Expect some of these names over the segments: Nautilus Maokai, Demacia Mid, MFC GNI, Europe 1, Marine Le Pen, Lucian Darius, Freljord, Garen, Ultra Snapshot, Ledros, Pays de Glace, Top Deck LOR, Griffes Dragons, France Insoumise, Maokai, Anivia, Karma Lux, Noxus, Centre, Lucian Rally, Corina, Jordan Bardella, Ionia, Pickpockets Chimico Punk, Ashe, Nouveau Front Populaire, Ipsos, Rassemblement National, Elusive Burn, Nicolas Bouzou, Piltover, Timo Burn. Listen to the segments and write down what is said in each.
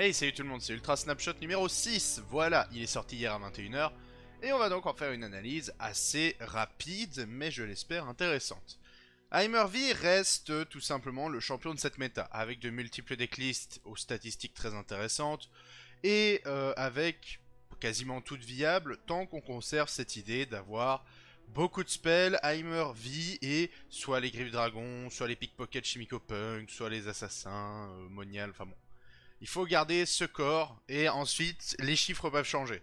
Hey, salut tout le monde, c'est Ultra Snapshot numéro 6. Voilà, il est sorti hier à 21 h. Et on va donc en faire une analyse assez rapide, mais je l'espère intéressante. Heimer V reste tout simplement le champion de cette méta, avec de multiples decklists aux statistiques très intéressantes, et avec quasiment toutes viables, tant qu'on conserve cette idée d'avoir beaucoup de spells, Heimer V, et soit les Griffes Dragons, soit les Pickpockets Chimico Punk, soit les Assassins, Monial, enfin bon. Il faut garder ce corps, et ensuite, les chiffres peuvent changer.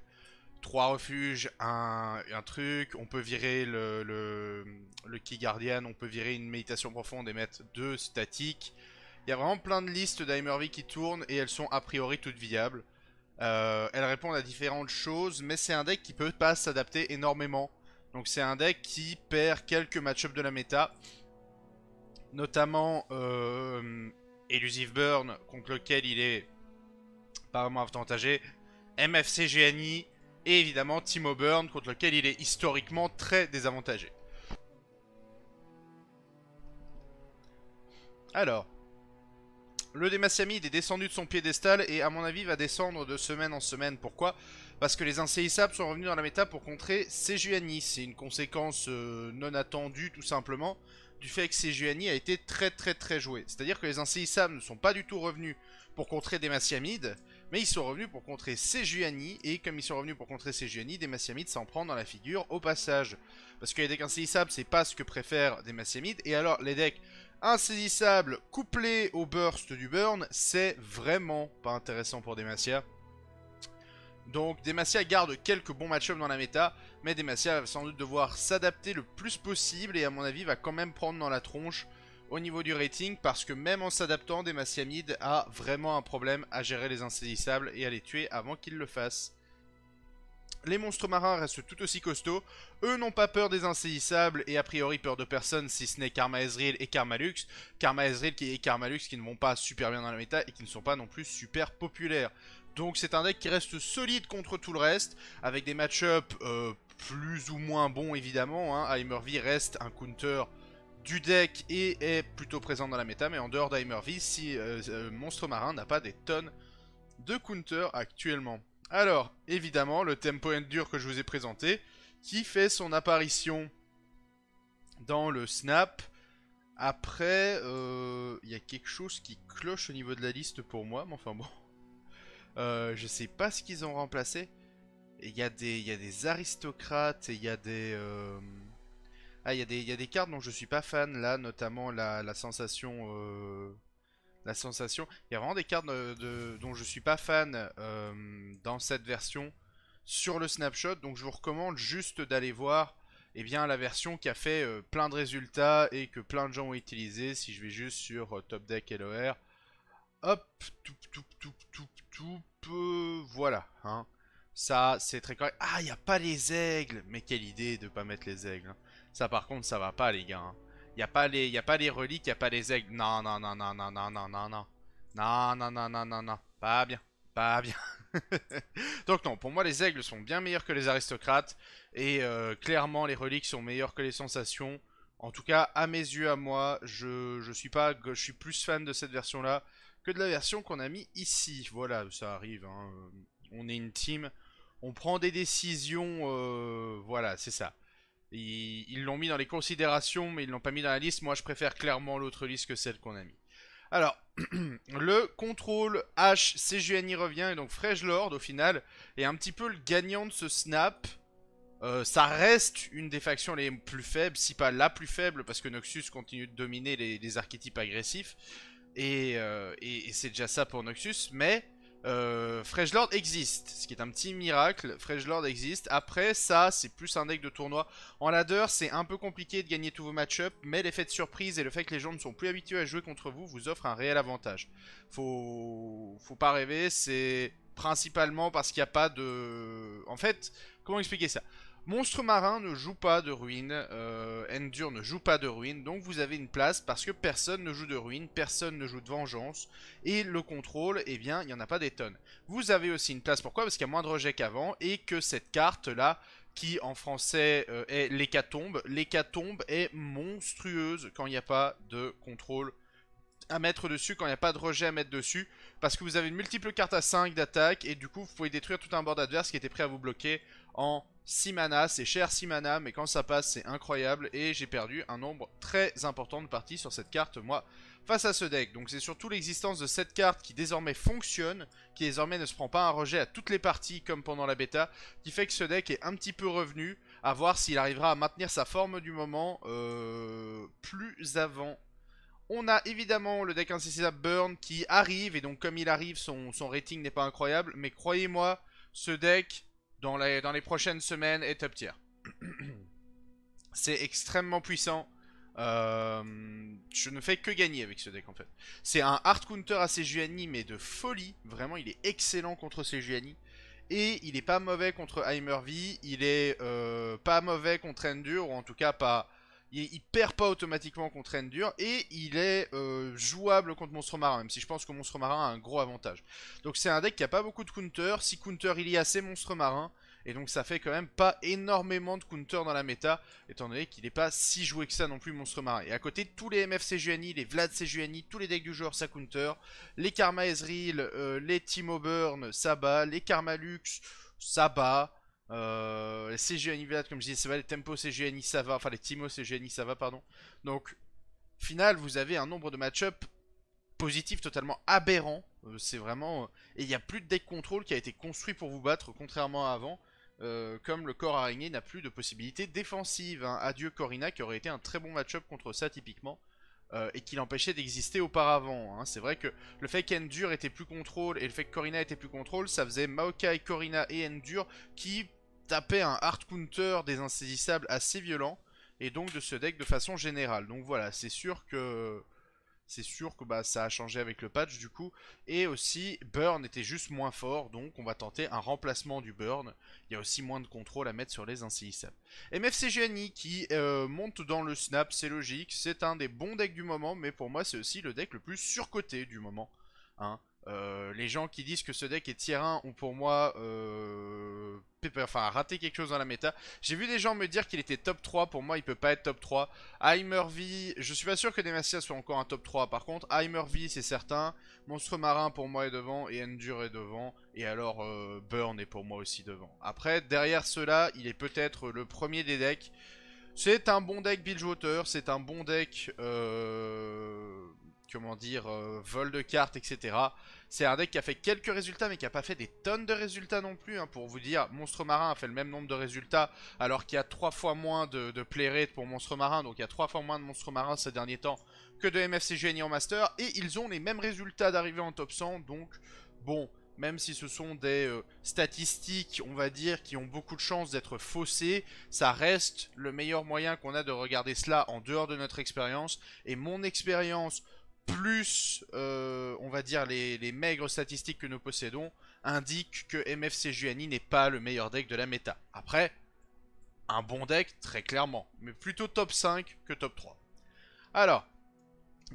3 refuges, un truc, on peut virer le Key Guardian, on peut virer une méditation profonde et mettre 2 statiques. Il y a vraiment plein de listes d'Heimer V qui tournent et elles sont a priori toutes viables. Elles répondent à différentes choses, mais c'est un deck qui peut pas s'adapter énormément. Donc c'est un deck qui perd quelques match-up de la méta, notamment Elusive Burn, contre lequel il est apparemment avantagé, MFC GNI, et évidemment Timo Burn, contre lequel il est historiquement très désavantagé. Alors, le Demacia Mid est descendu de son piédestal et à mon avis va descendre de semaine en semaine. Pourquoi? Parce que les insaisissables sont revenus dans la méta pour contrer Sejuani. C'est une conséquence non attendue tout simplement du fait que CGNI a été très joué. C'est-à-dire que les insaisissables ne sont pas du tout revenus pour contrer Demacia Mid, mais ils sont revenus pour contrer Sejuani, et comme ils sont revenus pour contrer Sejuani, Demacia Mid s'en prend dans la figure au passage. Parce que les decks insaisissables, c'est pas ce que préfèrent Demacia Mid, et alors les decks insaisissables couplés au burst du burn, c'est vraiment pas intéressant pour Demacia. Donc Demacia garde quelques bons match-up dans la méta, mais Demacia va sans doute devoir s'adapter le plus possible, et à mon avis va quand même prendre dans la tronche au niveau du rating, parce que même en s'adaptant, Demacia Mid a vraiment un problème à gérer les insaisissables et à les tuer avant qu'ils le fassent. Les monstres marins restent tout aussi costauds, eux n'ont pas peur des insaisissables et a priori peur de personne, si ce n'est Karma Ezreal et Karma Lux. Karma Ezreal et Karma Lux qui ne vont pas super bien dans la méta et qui ne sont pas non plus super populaires. Donc c'est un deck qui reste solide contre tout le reste, avec des match-up plus ou moins bons évidemment, hein. Heimer V reste un counter du deck et est plutôt présent dans la méta, mais en dehors d'Heimer V, si Monstre Marin n'a pas des tonnes de counter actuellement. Alors, évidemment, le Tempo Endure que je vous ai présenté, qui fait son apparition dans le snap. Après, il y a quelque chose qui cloche au niveau de la liste pour moi, mais enfin bon. Je sais pas ce qu'ils ont remplacé. Il y a des aristocrates, et il y a des... il y a des cartes dont je suis pas fan là, notamment la sensation. Il y a vraiment des cartes dont je suis pas fan dans cette version sur le snapshot. Donc je vous recommande juste d'aller voir la version qui a fait plein de résultats et que plein de gens ont utilisé. Si je vais juste sur Top Deck LOR, hop, voilà. Hein. Ça c'est très correct. Ah, il n'y a pas les aigles, mais quelle idée de pas mettre les aigles. Hein. Ça par contre ça va pas les gars, il n'y a pas les reliques, il n'y a pas les aigles, non, pas bien. Donc non, pour moi les aigles sont bien meilleurs que les aristocrates, et clairement les reliques sont meilleures que les sensations, en tout cas à mes yeux, à moi, je suis plus fan de cette version là que de la version qu'on a mis ici, voilà, ça arrive, hein. On est une team, on prend des décisions, voilà, c'est ça. Ils l'ont mis dans les considérations, mais ils l'ont pas mis dans la liste. Moi, je préfère clairement l'autre liste que celle qu'on a mis. Alors, le contrôle Ashe, CGNI revient, et donc Freljord, au final, est un petit peu le gagnant de ce snap. Ça reste une des factions les plus faibles, si pas la plus faible, parce que Noxus continue de dominer les archétypes agressifs. Et c'est déjà ça pour Noxus, mais... Freljord existe, ce qui est un petit miracle. Freljord existe. Après ça, c'est plus un deck de tournoi. En ladder, c'est un peu compliqué de gagner tous vos match-up, mais l'effet de surprise et le fait que les gens ne sont plus habitués à jouer contre vous vous offre un réel avantage. Faut pas rêver. C'est principalement parce qu'il n'y a pas de... En fait, comment expliquer ça? Monstre Marin ne joue pas de ruines, Endure ne joue pas de ruines, donc vous avez une place parce que personne ne joue de ruines, personne ne joue de vengeance, et le contrôle, eh bien, il n'y en a pas des tonnes. Vous avez aussi une place, pourquoi? Parce qu'il y a moins de rejets qu'avant, et que cette carte-là, qui en français est l'hécatombe, l'hécatombe est monstrueuse quand il n'y a pas de contrôle à mettre dessus quand il n'y a pas de rejet à mettre dessus, parce que vous avez une multiple carte à 5 d'attaque et du coup vous pouvez détruire tout un board adverse qui était prêt à vous bloquer en 6 mana. C'est cher 6 mana mais quand ça passe c'est incroyable, et j'ai perdu un nombre très important de parties sur cette carte moi face à ce deck. Donc c'est surtout l'existence de cette carte qui désormais fonctionne, qui désormais ne se prend pas un rejet à toutes les parties comme pendant la bêta, qui fait que ce deck est un petit peu revenu. À voir s'il arrivera à maintenir sa forme du moment plus avant. On a évidemment le deck insaisissable Burn qui arrive, et donc comme il arrive son rating n'est pas incroyable, mais croyez-moi, ce deck dans les prochaines semaines est top tier. C'est extrêmement puissant. Je ne fais que gagner avec ce deck en fait. C'est un hard counter à Sejuani mais de folie. Vraiment il est excellent contre Sejuani. Et il est pas mauvais contre Heimer V. Il est pas mauvais contre Endure, ou en tout cas pas. Il perd pas automatiquement contre Endure. Et il est jouable contre Monstre Marin, même si je pense que Monstre Marin a un gros avantage. Donc c'est un deck qui a pas beaucoup de counter. Si counter il y a, c'est Monstre Marin. Et donc ça fait quand même pas énormément de counter dans la méta, étant donné qu'il n'est pas si joué que ça non plus Monstre Marin. Et à côté, tous les MFC GNI, les Vlad CGNI, tous les decks du joueur ça counter. Les Karma Ezreal, les Timo Burn, ça bat. Les Karma Lux, ça bat. Les CGNI Vlad, comme je disais, ça va. Les Tempo CGNI, ça va. Enfin les Timo CGNI, ça va, pardon. Donc, final, vous avez un nombre de match-up positif totalement aberrant. C'est vraiment... Et il n'y a plus de deck contrôle qui a été construit pour vous battre, contrairement à avant. Comme le corps araignée n'a plus de possibilité défensive, hein. Adieu Corina qui aurait été un très bon match-up contre ça typiquement, et qui l'empêchait d'exister auparavant, hein. C'est vrai que le fait qu'Endure était plus contrôle et le fait que Corina était plus contrôle, ça faisait Maokai, Corina et Endure qui tapaient un hard counter des insaisissables assez violent, et donc de ce deck de façon générale. Donc voilà, c'est sûr que bah, ça a changé avec le patch du coup. Et aussi Burn était juste moins fort, donc on va tenter un remplacement du Burn. Il y a aussi moins de contrôle à mettre sur les insaisissables. MFC GNI qui monte dans le snap, c'est logique. C'est un des bons decks du moment, mais pour moi c'est aussi le deck le plus surcoté du moment, hein. Les gens qui disent que ce deck est tier 1 ont pour moi raté quelque chose dans la méta. J'ai vu des gens me dire qu'il était top 3, pour moi il peut pas être top 3. Heimer V, je suis pas sûr que Demacia soit encore un top 3, par contre Heimer V c'est certain, Monstre Marin pour moi est devant, et Endure est devant, et alors Burn est pour moi aussi devant. Après derrière cela il est peut-être le premier des decks. C'est un bon deck Bilgewater, c'est un bon deck... comment dire, vol de cartes, etc. C'est un deck qui a fait quelques résultats, mais qui n'a pas fait des tonnes de résultats non plus, hein. Pour vous dire, Monstre Marin a fait le même nombre de résultats, alors qu'il y a 3 fois moins de play rate pour Monstre Marin. Donc il y a 3 fois moins de Monstre Marin ces derniers temps que de MFC GNI en Master. Et ils ont les mêmes résultats d'arrivée en top 100. Donc bon, même si ce sont des statistiques, on va dire, qui ont beaucoup de chances d'être faussées, ça reste le meilleur moyen qu'on a de regarder cela en dehors de notre expérience. Et mon expérience... plus, on va dire, les maigres statistiques que nous possédons indiquent que MFC GNI n'est pas le meilleur deck de la méta. Après, un bon deck, très clairement, mais plutôt top 5 que top 3. Alors,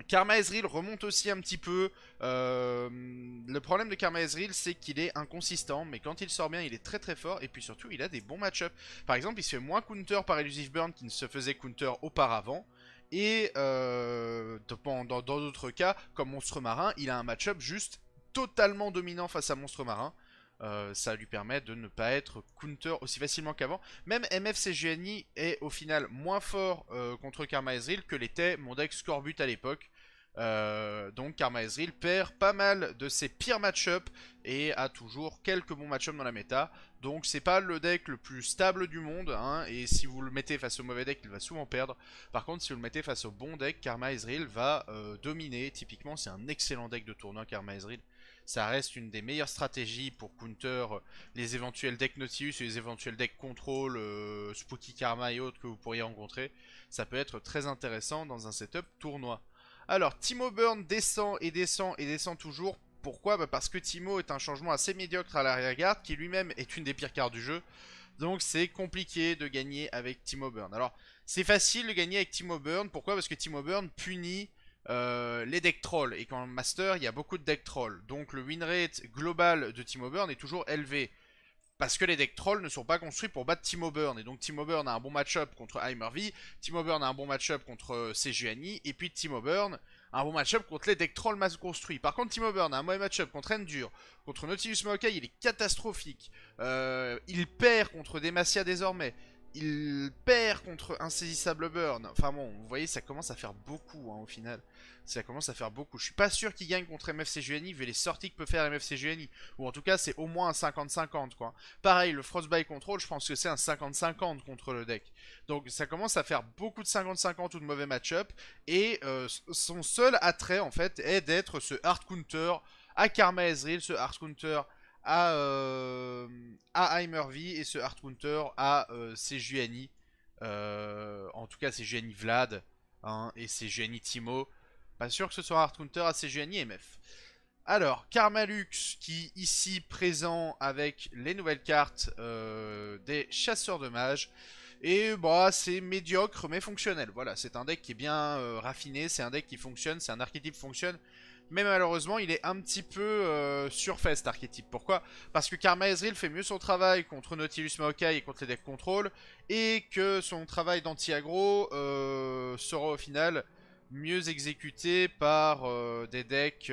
Karma Ezreal remonte aussi un petit peu. Le problème de Karma Ezreal, c'est qu'il est inconsistant, mais quand il sort bien, il est très très fort, et puis surtout, il a des bons match-up. Par exemple, il se fait moins counter par Elusive Burn qu'il ne se faisait counter auparavant. Et dans d'autres cas, comme Monstre Marin, il a un match-up juste totalement dominant face à Monstre Marin. Ça lui permet de ne pas être counter aussi facilement qu'avant. Même MFC GNI est au final moins fort contre Karma Ezreal que l'était mon deck Scorbut à l'époque. Donc Karma Ezreal perd pas mal de ses pires match-up et a toujours quelques bons match-up dans la méta. Donc c'est pas le deck le plus stable du monde, hein, et si vous le mettez face au mauvais deck, il va souvent perdre. Par contre, si vous le mettez face au bon deck, Karma Ezreal va dominer. Typiquement, c'est un excellent deck de tournoi, Karma Ezreal. Ça reste une des meilleures stratégies pour counter les éventuels decks Nautilus et les éventuels decks Control, Spooky Karma et autres que vous pourriez rencontrer. Ça peut être très intéressant dans un setup tournoi. Alors, Timo Burn descend et descend et descend toujours. Pourquoi ? Bah parce que Timo est un changement assez médiocre à l'arrière-garde, qui lui-même est une des pires cartes du jeu. Donc c'est compliqué de gagner avec Timo Burn. Alors, c'est facile de gagner avec Timo Burn. Pourquoi ? Parce que Timo Burn punit les decks trolls. Et qu'en master, il y a beaucoup de decks trolls. Donc le win rate global de Timo Burn est toujours élevé. Parce que les decks trolls ne sont pas construits pour battre Timo Burn. Et donc Timo Burn a un bon match-up contre Heimer V, Timo Burn a un bon match-up contre Sejuani, et puis Timo Burn un bon match-up contre les deck troll masse construit. Par contre, Timo Burn a un mauvais match-up contre Endure, contre Nautilus Maokai, il est catastrophique. Il perd contre Demacia désormais. Il perd contre Insaisissable Burn. Enfin bon, vous voyez, ça commence à faire beaucoup hein, au final. Ça commence à faire beaucoup. Je suis pas sûr qu'il gagne contre MFC GNI vu les sorties que peut faire MFC GNI. Ou en tout cas, c'est au moins un 50-50 quoi. Pareil, le Frostbite Control, je pense que c'est un 50-50 contre le deck. Donc ça commence à faire beaucoup de 50-50 ou de mauvais match-up. Et son seul attrait en fait est d'être ce hard counter à Karma Ezreal, ce hard counter à Heimer V et ce hard counter à Sejuani, en tout cas Sejuani Vlad hein, et Sejuani Timo. Pas sûr que ce soit un hard counter à Sejuani MF. Alors Karma Lux qui ici présent avec les nouvelles cartes des chasseurs de mages. Et bah c'est médiocre mais fonctionnel. Voilà, c'est un deck qui est bien raffiné, c'est un deck qui fonctionne, c'est un archétype qui fonctionne. Mais malheureusement, il est un petit peu surfait cet archétype. Pourquoi? Parce que Karma Ezreal fait mieux son travail contre Nautilus Maokai et contre les decks contrôle. Et que son travail d'anti-aggro sera au final mieux exécuté par des decks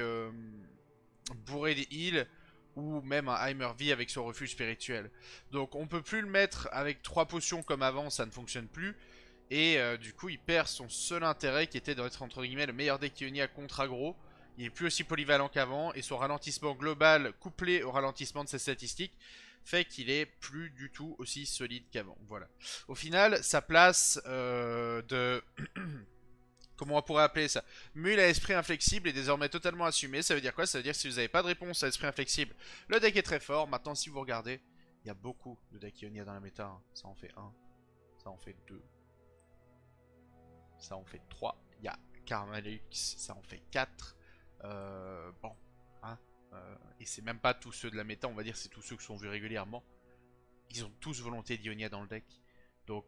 bourrés des heals. Ou même un Heimer V avec son refuge spirituel. Donc on peut plus le mettre avec 3 potions comme avant, ça ne fonctionne plus. Et du coup, il perd son seul intérêt qui était d'être entre guillemets le meilleur deck Ionia contre aggro. Il n'est plus aussi polyvalent qu'avant et son ralentissement global couplé au ralentissement de ses statistiques fait qu'il est plus du tout aussi solide qu'avant. Voilà. Au final, sa place de... comment on pourrait appeler ça? Mule à esprit inflexible est désormais totalement assumée. Ça veut dire quoi? Ça veut dire que si vous n'avez pas de réponse à esprit inflexible, le deck est très fort. Maintenant, si vous regardez, il y a beaucoup de decks Ionia dans la méta. Hein. Ça en fait 1, ça en fait 2, ça en fait 3. Il y a Karma Lux, ça en fait 4. Bon, hein, et c'est même pas tous ceux de la méta, on va dire, c'est tous ceux qui sont vus régulièrement. Ils ont tous volonté d'Ionia dans le deck. Donc,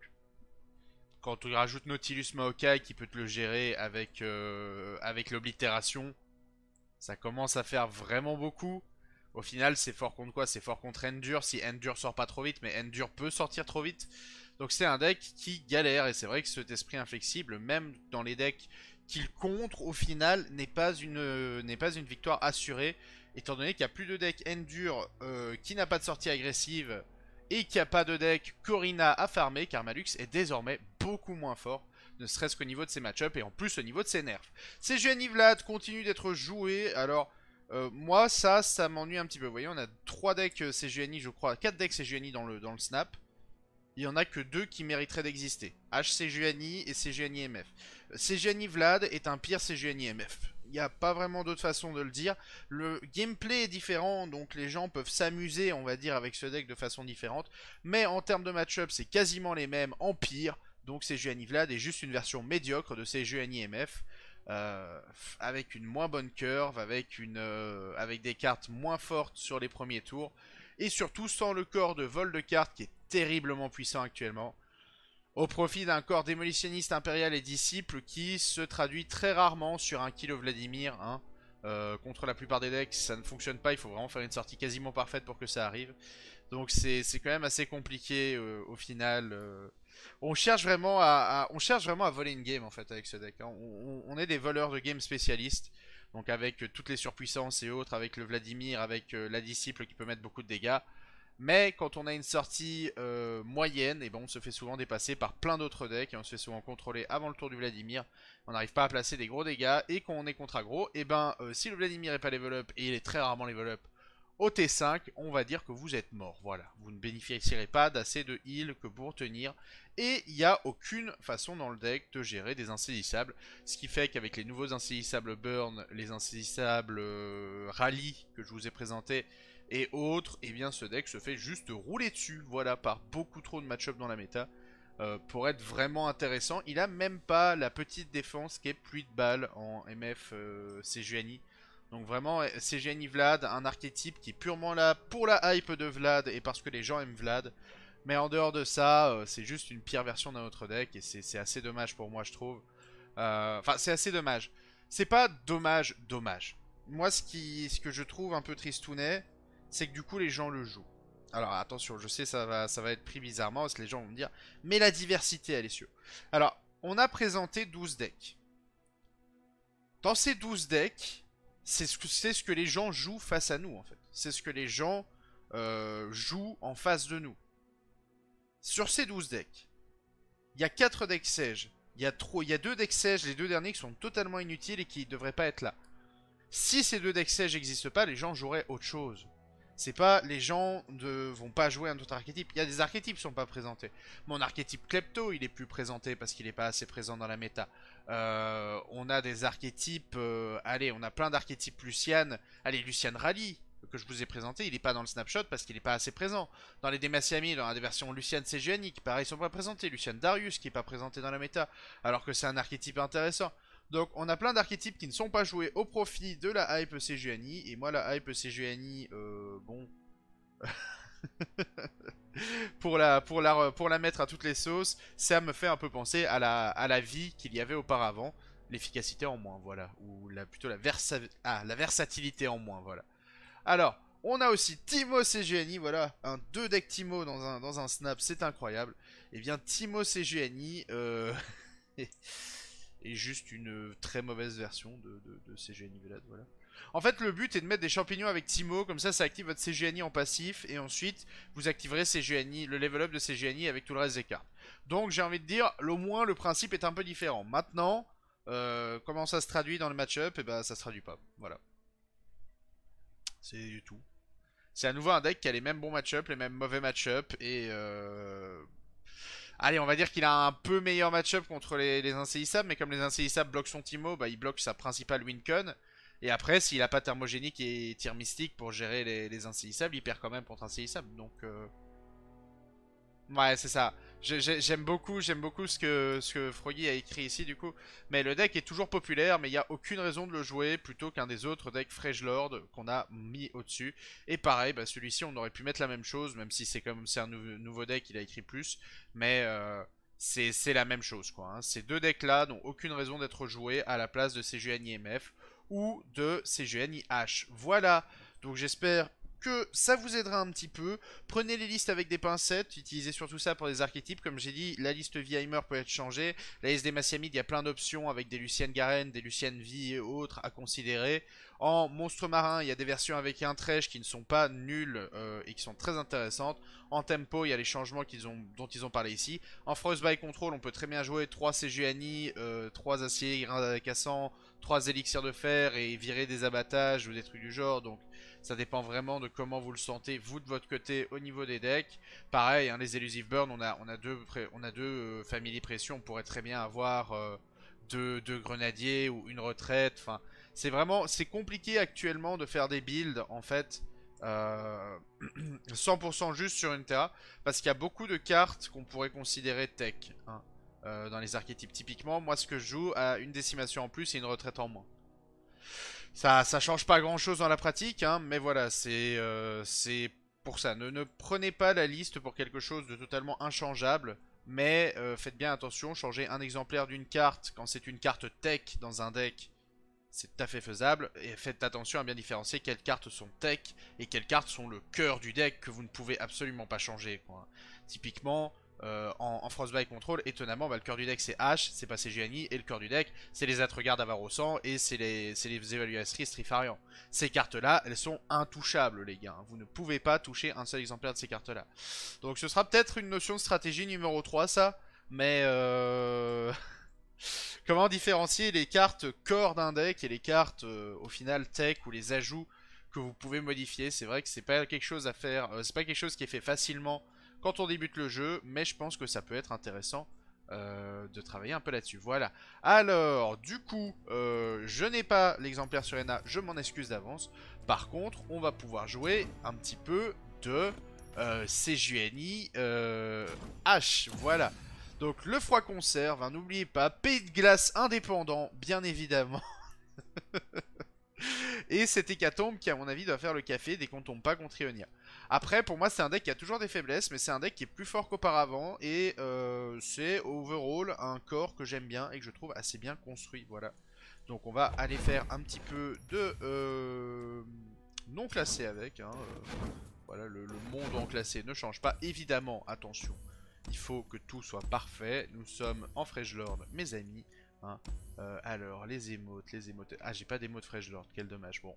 quand on rajoute Nautilus Maokai qui peut te le gérer avec, avec l'oblitération, ça commence à faire vraiment beaucoup. Au final, c'est fort contre quoi? C'est fort contre Endure, si Endure sort pas trop vite, mais Endure peut sortir trop vite. Donc c'est un deck qui galère, et c'est vrai que cet esprit inflexible, même dans les decks qu'il contre, au final, n'est pas une victoire assurée, étant donné qu'il n'y a plus de deck Endure qui n'a pas de sortie agressive, et qu'il n'y a pas de deck Corina à farmer. Karma Lux est désormais beaucoup moins fort, ne serait-ce qu'au niveau de ses match-up, et en plus au niveau de ses nerfs. CGNI Vlad continue d'être joué, alors... moi ça m'ennuie un petit peu. Vous voyez, on a 3 decks CGNI, je crois 4 decks CGNI dans le snap. Il y en a que 2 qui mériteraient d'exister: Ashe CGNI et CGNI MF. CGNI Vlad est un pire CGNI MF. Il n'y a pas vraiment d'autre façon de le dire. Le gameplay est différent, donc les gens peuvent s'amuser, on va dire, avec ce deck de façon différente. Mais en termes de match-up, c'est quasiment les mêmes en pire. Donc CGNI Vlad est juste une version médiocre de CGNI MF. Avec une moins bonne curve, avec des cartes moins fortes sur les premiers tours, et surtout sans le corps de vol de cartes qui est terriblement puissant actuellement, au profit d'un corps démolitionniste impérial et disciple qui se traduit très rarement sur un kill au Vladimir hein. Contre la plupart des decks ça ne fonctionne pas, il faut vraiment faire une sortie quasiment parfaite pour que ça arrive. Donc c'est quand même assez compliqué au final. On cherche vraiment à voler une game en fait avec ce deck. On est des voleurs de game spécialistes. Donc avec toutes les surpuissances et autres, avec le Vladimir, avec la disciple qui peut mettre beaucoup de dégâts. Mais quand on a une sortie moyenne, et ben on se fait souvent dépasser par plein d'autres decks. Et on se fait souvent contrôler avant le tour du Vladimir. On n'arrive pas à placer des gros dégâts. Et quand on est contre aggro, et ben si le Vladimir n'est pas level up, et il est très rarement level up au T5, on va dire que vous êtes mort. Voilà, vous ne bénéficierez pas d'assez de heal que pour tenir. Et il n'y a aucune façon dans le deck de gérer des insaisissables. Ce qui fait qu'avec les nouveaux insaisissables burn, les insaisissables rally que je vous ai présentés et autres, eh bien ce deck se fait juste rouler dessus. Voilà, par beaucoup trop de match-up dans la méta. Pour être vraiment intéressant, il n'a même pas la petite défense qui est pluie de balles en MF CGNI. Donc vraiment, CGNI Vlad, un archétype qui est purement là pour la hype de Vlad et parce que les gens aiment Vlad. Mais en dehors de ça, c'est juste une pire version d'un autre deck et c'est assez dommage pour moi, je trouve. Enfin, c'est assez dommage. C'est pas dommage, dommage. Moi, ce que je trouve un peu tristounet, c'est que du coup, les gens le jouent. Alors attention, je sais, ça va être pris bizarrement parce que les gens vont me dire « Mais la diversité, elle est sûre ». Alors, on a présenté 12 decks. Dans ces 12 decks, c'est ce que les gens jouent face à nous, en fait. C'est ce que les gens jouent en face de nous. Sur ces 12 decks, il y a 4 decks Seige. Il y a 2 decks Seige, les deux derniers qui sont totalement inutiles et qui ne devraient pas être là. Si ces 2 decks Seige n'existent pas, les gens joueraient autre chose. C'est pas, les gens ne vont pas jouer un autre archétype. Il y a des archétypes qui ne sont pas présentés. Mon archétype Klepto, il est plus présenté parce qu'il n'est pas assez présent dans la méta. On a des archétypes, allez, on a plein d'archétypes Lucian. Allez, Lucian Rally, que je vous ai présenté, il n'est pas dans le snapshot parce qu'il n'est pas assez présent. Dans les Demacia Mid, on a des versions Lucian CGNI qui, pareil, ne sont pas présentées. Lucian Darius qui n'est pas présenté dans la méta, alors que c'est un archétype intéressant. Donc on a plein d'archétypes qui ne sont pas joués au profit de la hype CGNI. Et moi la hype CGNI, bon... pour la mettre à toutes les sauces, ça me fait un peu penser à la vie qu'il y avait auparavant. L'efficacité en moins, voilà. Ou la versatilité en moins, voilà. Alors, on a aussi Timo Sejuani, voilà. Un 2 deck Timo dans un snap, c'est incroyable. Et bien Timo Sejuani... Et juste une très mauvaise version de CGNI Vlad, voilà. En fait, le but est de mettre des champignons avec Timo, comme ça, ça active votre CGNI en passif, et ensuite, vous activerez CGNI, le level up de CGNI avec tout le reste des cartes. Donc, j'ai envie de dire, au moins, le principe est un peu différent. Maintenant, comment ça se traduit dans le match-up? Eh ben, ça se traduit pas, voilà. C'est du tout. C'est à nouveau un deck qui a les mêmes bons match-up, les mêmes mauvais match-up, et... Allez, on va dire qu'il a un peu meilleur match-up contre les insaisissables, mais comme les insaisissables bloquent son Timo, bah, il bloque sa principale wincon. Et après, s'il n'a pas thermogénique et tir mystique pour gérer les insaisissables, il perd quand même contre insaisissable. Donc, ouais, c'est ça. J'aime beaucoup ce que Froggy a écrit ici, du coup. Mais le deck est toujours populaire, mais il n'y a aucune raison de le jouer plutôt qu'un des autres decks Freljord qu'on a mis au-dessus. Et pareil, bah, celui-ci, on aurait pu mettre la même chose, même si c'est comme c'est un nouveau deck, il a écrit plus. Mais c'est la même chose, quoi. Hein. Ces deux decks-là n'ont aucune raison d'être joués à la place de CGNI MF ou de CGNI H. Voilà, donc j'espère... que ça vous aidera un petit peu. Prenez les listes avec des pincettes, utilisez surtout ça pour des archétypes. Comme j'ai dit, la liste vie Heimer peut être changée. La liste des Demacia Mid, il y a plein d'options avec des Luciennes Garen, des Luciennes Vie et autres à considérer. En Monstre Marin, il y a des versions avec un trèche qui ne sont pas nulles et qui sont très intéressantes. En Tempo, il y a les changements dont ils ont parlé ici. En Frostbite Control, on peut très bien jouer 3 CGNI, 3 aciers cassants, 3 élixirs de fer et virer des abattages ou des trucs du genre. Donc ça dépend vraiment de comment vous le sentez, vous de votre côté, au niveau des decks. Pareil, hein, les Elusive Burn, on a deux Family Pression. On pourrait très bien avoir deux grenadiers ou une retraite. Enfin, c'est vraiment... C'est compliqué actuellement de faire des builds, en fait, 100% juste sur une TA. Parce qu'il y a beaucoup de cartes qu'on pourrait considérer tech, hein, dans les archétypes. Typiquement, moi, ce que je joue a une décimation en plus et une retraite en moins. Ça change pas grand chose dans la pratique, hein, mais voilà, c'est pour ça. Ne prenez pas la liste pour quelque chose de totalement inchangeable, mais faites bien attention, changer un exemplaire d'une carte quand c'est une carte tech dans un deck, c'est tout à fait faisable. Et faites attention à bien différencier quelles cartes sont tech et quelles cartes sont le cœur du deck que vous ne pouvez absolument pas changer, quoi. Typiquement... en Frostbite Control, étonnamment, bah, le cœur du deck c'est Ashe, c'est pas CGNI, et le cœur du deck c'est les Atregardes Avarosan et c'est les évaluatrices Trifarian. Ces cartes là, elles sont intouchables, les gars, hein. Vous ne pouvez pas toucher un seul exemplaire de ces cartes là. Donc ce sera peut-être une notion de stratégie numéro 3, ça, mais comment différencier les cartes corps d'un deck et les cartes au final tech ou les ajouts que vous pouvez modifier. C'est vrai que c'est pas quelque chose à faire, c'est pas quelque chose qui est fait facilement quand on débute le jeu, mais je pense que ça peut être intéressant de travailler un peu là-dessus. Voilà. Alors, du coup, je n'ai pas l'exemplaire sur Ena, je m'en excuse d'avance. Par contre, on va pouvoir jouer un petit peu de CGNI H. Voilà. Donc, le froid conserve, hein, n'oubliez pas, pays de glace indépendant, bien évidemment. Et cet Hécatombe qui, à mon avis, doit faire le café dès qu'on tombe pas contre Ionia. Après, pour moi, c'est un deck qui a toujours des faiblesses, mais c'est un deck qui est plus fort qu'auparavant. Et c'est, overall, un corps que j'aime bien et que je trouve assez bien construit. Voilà. Donc, on va aller faire un petit peu de non classé avec. Hein. Voilà, le monde en classé ne change pas. Évidemment, attention, il faut que tout soit parfait. Nous sommes en Freljord, mes amis. Hein. Alors, les émotes, Ah, j'ai pas d'émotes Freljord, quel dommage. Bon.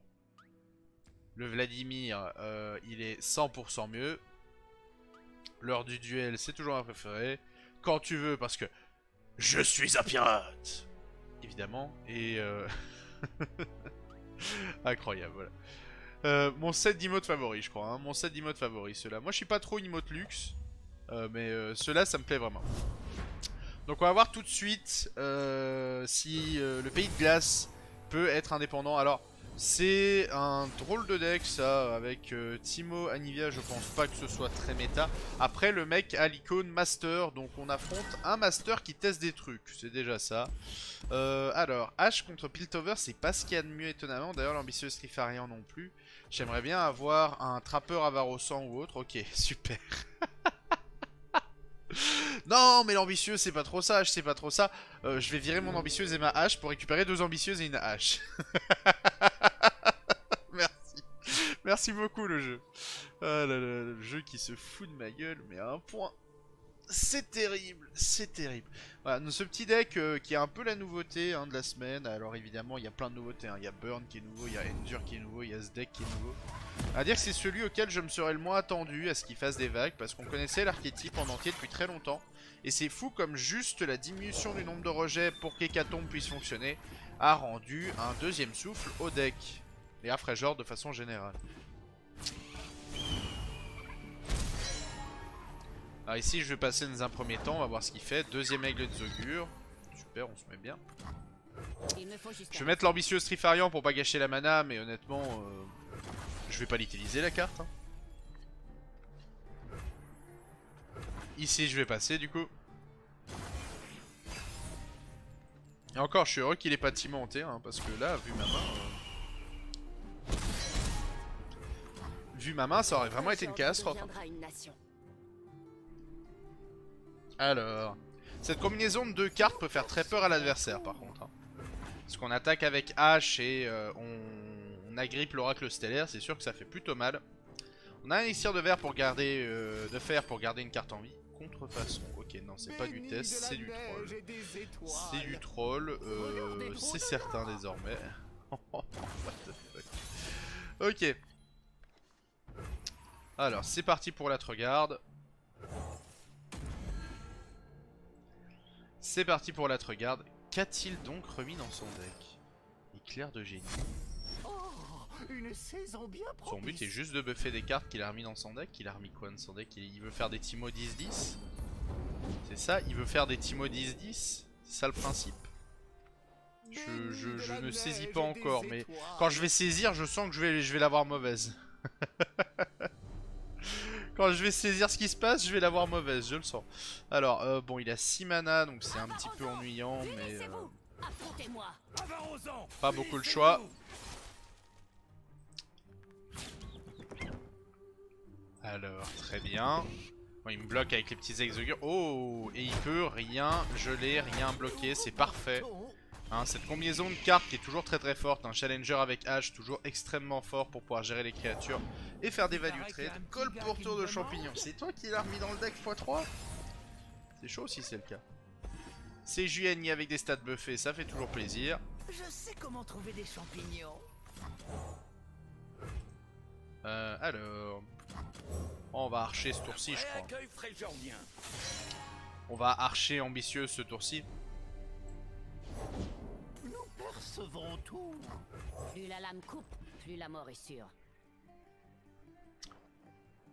Le Vladimir, il est 100% mieux. L'heure du duel, c'est toujours ma préférée. Quand tu veux, parce que je suis un pirate, évidemment. Et incroyable, voilà. Mon set d'emotes favori, je crois. Hein. Mon set d'emotes favori, ceux-là. Moi, je suis pas trop une emote luxe, mais ceux-là, ça me plaît vraiment. Donc, on va voir tout de suite si le pays de glace peut être indépendant. Alors, c'est un drôle de deck, ça, avec Timo, Anivia. Je pense pas que ce soit très méta. Après, le mec a l'icône Master, donc on affronte un Master qui teste des trucs. C'est déjà ça. Alors, Ashe contre Piltover, c'est pas ce qu'il y a de mieux, étonnamment. D'ailleurs, l'ambitieux Trifarian non plus. J'aimerais bien avoir un trappeur Avarosan ou autre. Ok, super. Non, mais l'ambitieux, c'est pas trop ça, c'est pas trop ça. Je vais virer mon ambitieuse et ma hache pour récupérer deux ambitieuses et une hache. Merci. Merci beaucoup, le jeu. Ah là là, le jeu qui se fout de ma gueule, mais à un point. C'est terrible, c'est terrible. Voilà, ce petit deck qui est un peu la nouveauté hein, de la semaine. Alors évidemment, il y a plein de nouveautés. Hein. Il y a Burn qui est nouveau, il y a Endure qui est nouveau, il y a ce deck qui est nouveau. À dire que c'est celui auquel je me serais le moins attendu à ce qu'il fasse des vagues, parce qu'on connaissait l'archétype en entier depuis très longtemps. Et c'est fou comme juste la diminution du nombre de rejets pour qu'Hécatombe puisse fonctionner a rendu un deuxième souffle au deck. Et à Freljord de façon générale. Alors ici je vais passer dans un premier temps, on va voir ce qu'il fait. Deuxième aigle de Zogur. Super, on se met bien. Je vais mettre l'ambitieuse Trifarian pour pas gâcher la mana, mais honnêtement, je vais pas l'utiliser la carte. Hein. Ici je vais passer du coup. Et encore, je suis heureux qu'il ait pas timenté, hein, parce que là, vu ma main... Vu ma main, ça aurait vraiment été une catastrophe. Alors, cette combinaison de deux cartes peut faire très peur à l'adversaire par contre. Hein. Parce qu'on attaque avec H et on agrippe l'oracle stellaire, c'est sûr que ça fait plutôt mal. On a un élixir de fer pour garder, une carte en vie. Contrefaçon, ok, non c'est pas du test, c'est du troll. C'est du troll, c'est certain désormais. What the fuck. Ok. Alors c'est parti pour la tregarde. C'est parti pour la tregarde. Qu'a-t-il donc remis dans son deck? Éclair de génie. Son but est juste de buffer des cartes qu'il a remis dans son deck. Il a remis quoi dans son deck? Il veut faire des Timo 10-10. C'est ça? Il veut faire des Timo 10-10. C'est ça le principe. Je ne saisis pas encore, mais quand je vais saisir, je sens que je vais l'avoir mauvaise. Quand je vais saisir ce qui se passe, je vais l'avoir mauvaise, je le sens. Alors, bon, il a 6 mana, donc c'est un petit peu ennuyant, mais... pas beaucoup le choix. Alors, très bien. Bon, il me bloque avec les petits exaugures. Oh, et il peut rien geler, rien bloquer, c'est parfait. Hein, cette combinaison de cartes qui est toujours très très forte, un challenger avec H toujours extrêmement fort pour pouvoir gérer les créatures et faire des value trades. Col pour tour de champignons, c'est toi qui l'as remis dans le deck x3? C'est chaud si c'est le cas. C'est CGNI avec des stats buffés, ça fait toujours plaisir. Je sais comment trouver des champignons. Alors, on va archer ce tour-ci je crois. On va archer ambitieux ce tour-ci. Tout. Plus la lame coupe, plus la mort est sûre.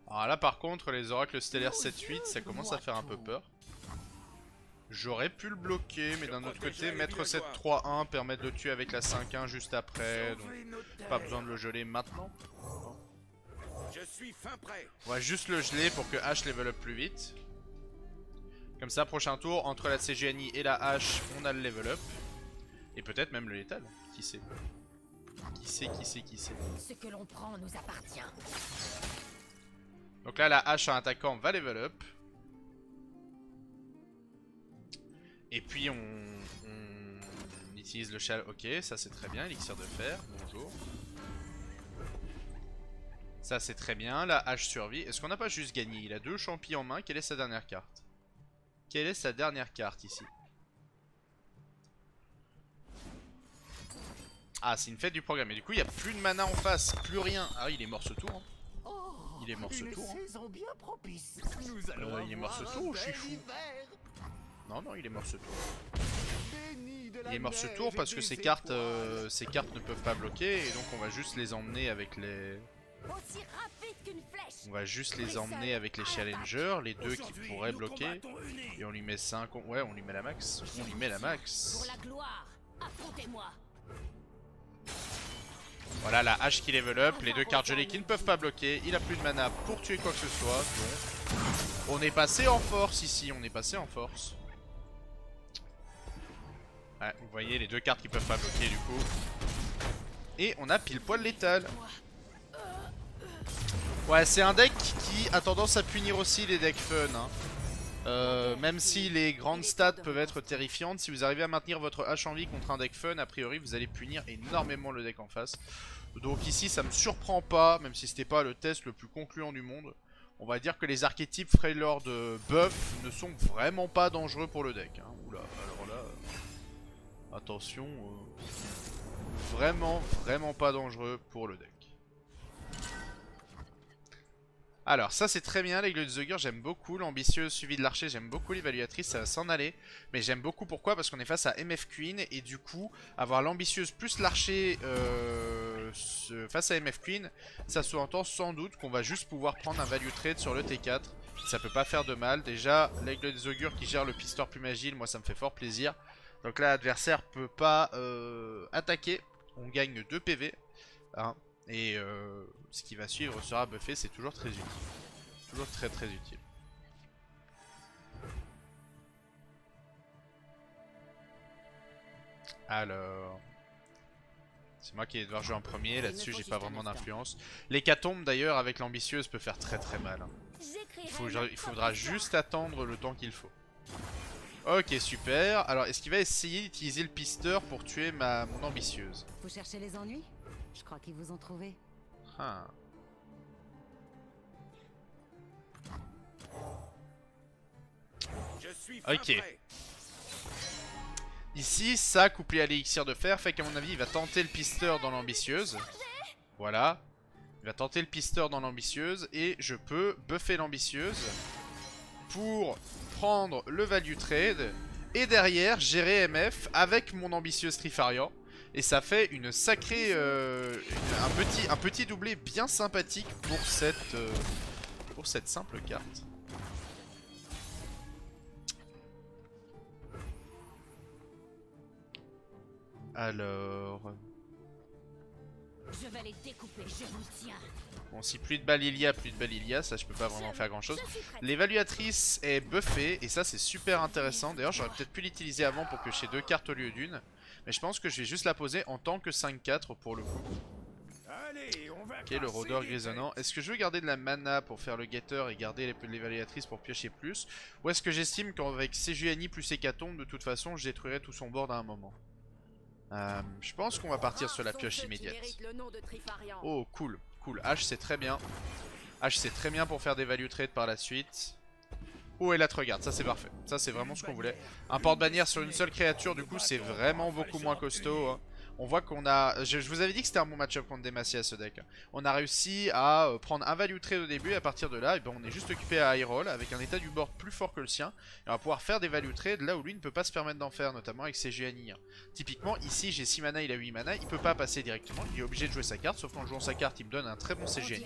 Alors là par contre les oracles stellaires 7-8 ça commence à faire un peu peur. J'aurais pu le bloquer mais d'un autre côté mettre 7-3-1 permet de le tuer avec la 5-1 juste après. Donc pas besoin de le geler maintenant. Je suis fin prêt. On va juste le geler pour que H level up plus vite. Comme ça prochain tour entre la CGNI et la H on a le level up. Et peut-être même le létal, qui sait? Qui sait? Ce que l'on prend nous appartient. Donc là, la hache à attaquant va level up. Et puis on utilise le chal. Ok, ça c'est très bien, élixir de fer, bonjour. Ça c'est très bien, la hache survit. Est-ce qu'on n'a pas juste gagné? Il a deux champis en main, quelle est sa dernière carte? Quelle est sa dernière carte ici? Ah, c'est une fête du programme. Et du coup, il n'y a plus de mana en face, plus rien. Ah, il est mort ce tour. Hein. Il est mort ce tour. Il est mort ce tour ou je suis fou? Non, non, il est mort ce tour. Il est mort ce tour parce que ces cartes ne peuvent pas bloquer. Et donc on va juste les emmener avec les... On va juste les emmener avec les challengers. Les deux qui pourraient bloquer. Et on lui met 5... Ouais, on lui met la max. On lui met la max. Voilà la hache qui level up, les deux cartes gelées qui ne peuvent pas bloquer, il a plus de mana pour tuer quoi que ce soit. On est passé en force ici, on est passé en force. Ouais, vous voyez les deux cartes qui peuvent pas bloquer du coup. Et on a pile poil létal. Ouais, c'est un deck qui a tendance à punir aussi les decks fun hein. Même si les grandes stats peuvent être terrifiantes, si vous arrivez à maintenir votre hache en vie contre un deck fun, a priori vous allez punir énormément le deck en face. Donc ici ça me surprend pas, même si c'était pas le test le plus concluant du monde. On va dire que les archétypes Freljord buff ne sont vraiment pas dangereux pour le deck hein. Oula, alors là, attention, vraiment pas dangereux pour le deck. Alors ça c'est très bien, l'aigle de Zogur, j'aime beaucoup, l'ambitieuse suivi de l'archer, j'aime beaucoup, l'évaluatrice ça va s'en aller. Mais j'aime beaucoup pourquoi? Parce qu'on est face à MF Queen et du coup avoir l'ambitieuse plus l'archer face à MF Queen, ça sous-entend sans doute qu'on va juste pouvoir prendre un value trade sur le T4. Ça peut pas faire de mal, déjà l'aigle de Zogur qui gère le pisteur plume agile, moi ça me fait fort plaisir. Donc là l'adversaire peut pas attaquer, on gagne 2 PV hein. Et ce qui va suivre sera buffé, c'est toujours très utile. Toujours très utile. Alors... C'est moi qui vais devoir jouer en premier, là-dessus j'ai pas vraiment d'influence. L'hécatombe d'ailleurs avec l'ambitieuse peut faire très mal. Il faudra juste attendre le temps qu'il faut. Ok super, alors est-ce qu'il va essayer d'utiliser le pisteur pour tuer mon ambitieuse? Vous cherchez les ennuis? Je crois qu'ils vous ont trouvé. Ah. Je suis ok. Ici, ça couplé à l'élixir de fer fait qu'à mon avis, il va tenter le pisteur dans l'ambitieuse. Voilà. Il va tenter le pisteur dans l'ambitieuse et je peux buffer l'ambitieuse pour prendre le value trade et derrière gérer MF avec mon ambitieuse Trifarian. Et ça fait une sacrée, un petit doublé bien sympathique pour cette simple carte. Alors... Je vais les découper, je vous tiens. Bon, si plus de balles il y a, ça je peux pas vraiment faire grand chose. L'évaluatrice est buffée et ça c'est super intéressant. D'ailleurs j'aurais peut-être pu l'utiliser avant pour que j'ai deux cartes au lieu d'une. Mais je pense que je vais juste la poser en tant que 5-4 pour le coup. Ok, le rôdeur grisonnant. Est-ce que je veux garder de la mana pour faire le guetteur et garder l'évaluatrice pour piocher plus? Ou est-ce que j'estime qu'avec Sejuani plus Hécatombe, de toute façon, je détruirai tout son board à un moment? Je pense qu'on va partir sur la pioche immédiate. Oh, cool, cool. H, c'est très bien. H, c'est très bien pour faire des value trades par la suite. Oh et là te regarde, ça c'est parfait, ça c'est vraiment ce qu'on voulait. Un porte-bannière sur une seule créature du coup c'est vraiment beaucoup moins costaud hein. On voit qu'on a, je vous avais dit que c'était un bon match-up contre Demacia ce deck. On a réussi à prendre un value trade au début et à partir de là et ben, on est juste occupé à high roll avec un état du board plus fort que le sien. Et on va pouvoir faire des value trades là où lui ne peut pas se permettre d'en faire, notamment avec ses GNI. Typiquement ici j'ai 6 mana, il a 8 mana, il peut pas passer directement, il est obligé de jouer sa carte. Sauf qu'en jouant sa carte il me donne un très bon CGNI.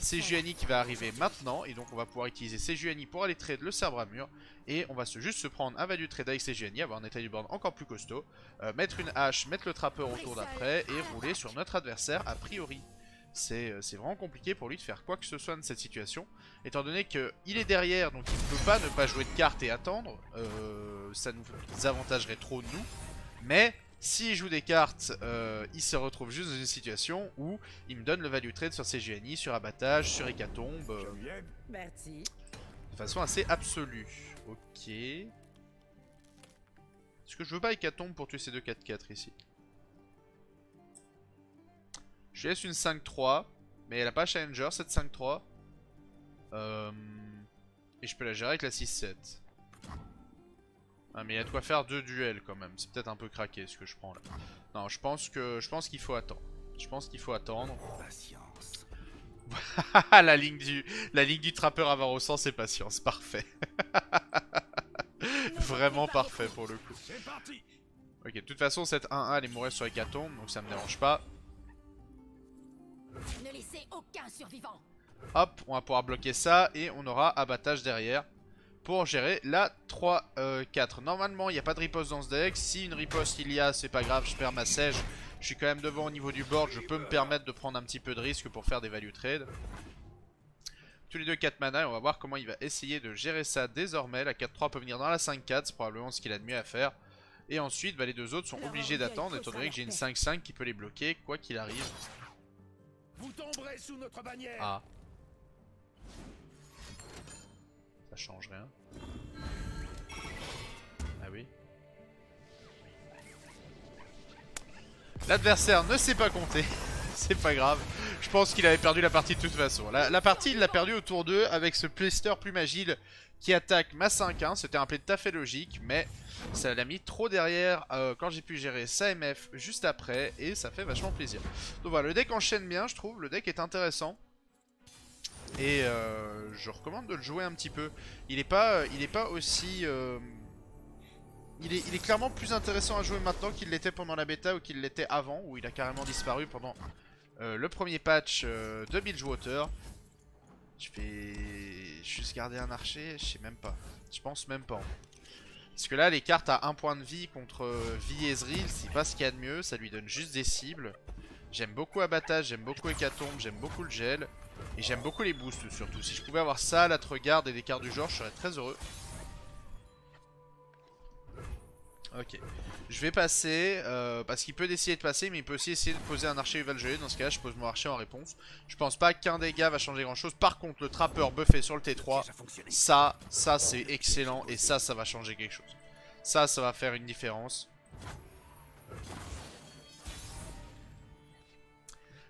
CGNI qui va arriver maintenant et donc on va pouvoir utiliser CGNI pour aller trade le Cerbramur. Et on va juste se prendre un value trade avec CGNI, avoir un état du board encore plus costaud, mettre une hache, mettre le trappeur au tour d'après et rouler sur notre adversaire a priori. C'est vraiment compliqué pour lui de faire quoi que ce soit de cette situation. Étant donné qu'il est derrière donc il ne peut pas ne pas jouer de carte et attendre, ça nous avantagerait trop nous. Mais s'il joue des cartes, il se retrouve juste dans une situation où il me donne le value trade sur CGNI, sur abattage, sur hécatombe. De façon assez absolue. Ok. Est-ce que je veux pas hécatombe pour tuer ces deux 4-4 ici? Je laisse une 5-3. Mais elle a pas challenger cette 5-3. Et je peux la gérer avec la 6-7. Ah, mais il y a de quoi faire deux duels quand même. C'est peut-être un peu craqué ce que je prends là. Non, je pense que qu'il faut attendre. Je pense qu'il faut attendre. Patience. la ligne du trappeur Avarosan, c'est patience. Parfait. Vraiment parfait pour le coup. Ok, de toute façon, cette 1-1 elle est mourir sur Hécatombe, donc ça me dérange pas. Ne laissez aucun survivant. Hop, on va pouvoir bloquer ça et on aura abattage derrière pour gérer la 3-4. Normalement, il n'y a pas de riposte dans ce deck. Si une riposte il y a, c'est pas grave, je perds ma Seige. Je suis quand même devant au niveau du board, je peux me permettre de prendre un petit peu de risque pour faire des value trades. Tous les deux 4 mana et on va voir comment il va essayer de gérer ça désormais. La 4-3 peut venir dans la 5-4, c'est probablement ce qu'il a de mieux à faire. Et ensuite, bah, les deux autres sont obligés d'attendre étant donné que j'ai une 5-5 qui peut les bloquer quoi qu'il arrive. Vous tomberez sous notre bannière. Ah. Ça change rien. Ah oui. L'adversaire ne sait pas compter. C'est pas grave. Je pense qu'il avait perdu la partie de toute façon. La partie il l'a perdu au tour 2 avec ce Playstore Plume Agile qui attaque ma 5-1. C'était un play tout à fait logique, mais ça l'a mis trop derrière quand j'ai pu gérer sa MF juste après. Et ça fait vachement plaisir. Donc voilà, le deck enchaîne bien je trouve. Le deck est intéressant. Et je recommande de le jouer un petit peu. Il est pas aussi... Il est clairement plus intéressant à jouer maintenant qu'il l'était pendant la bêta ou qu'il l'était avant, où il a carrément disparu pendant le premier patch de Bilgewater. Je vais juste garder un archer, je sais même pas. Je pense même pas. Parce que là, les cartes à 1 point de vie contre vie Ezreal, c'est pas ce qu'il y a de mieux, ça lui donne juste des cibles. J'aime beaucoup abattage, j'aime beaucoup hécatombe, j'aime beaucoup le gel. Et j'aime beaucoup les boosts surtout. Si je pouvais avoir ça, la Tregarde et des cartes du genre, je serais très heureux. Ok, je vais passer, parce qu'il peut essayer de passer, mais il peut aussi essayer de poser un archer Uvalgelé. Dans ce cas là je pose mon archer en réponse. Je pense pas qu'un dégât va changer grand chose. Par contre le trappeur buffé sur le T3, ça c'est excellent. Et ça va changer quelque chose. Ça va faire une différence.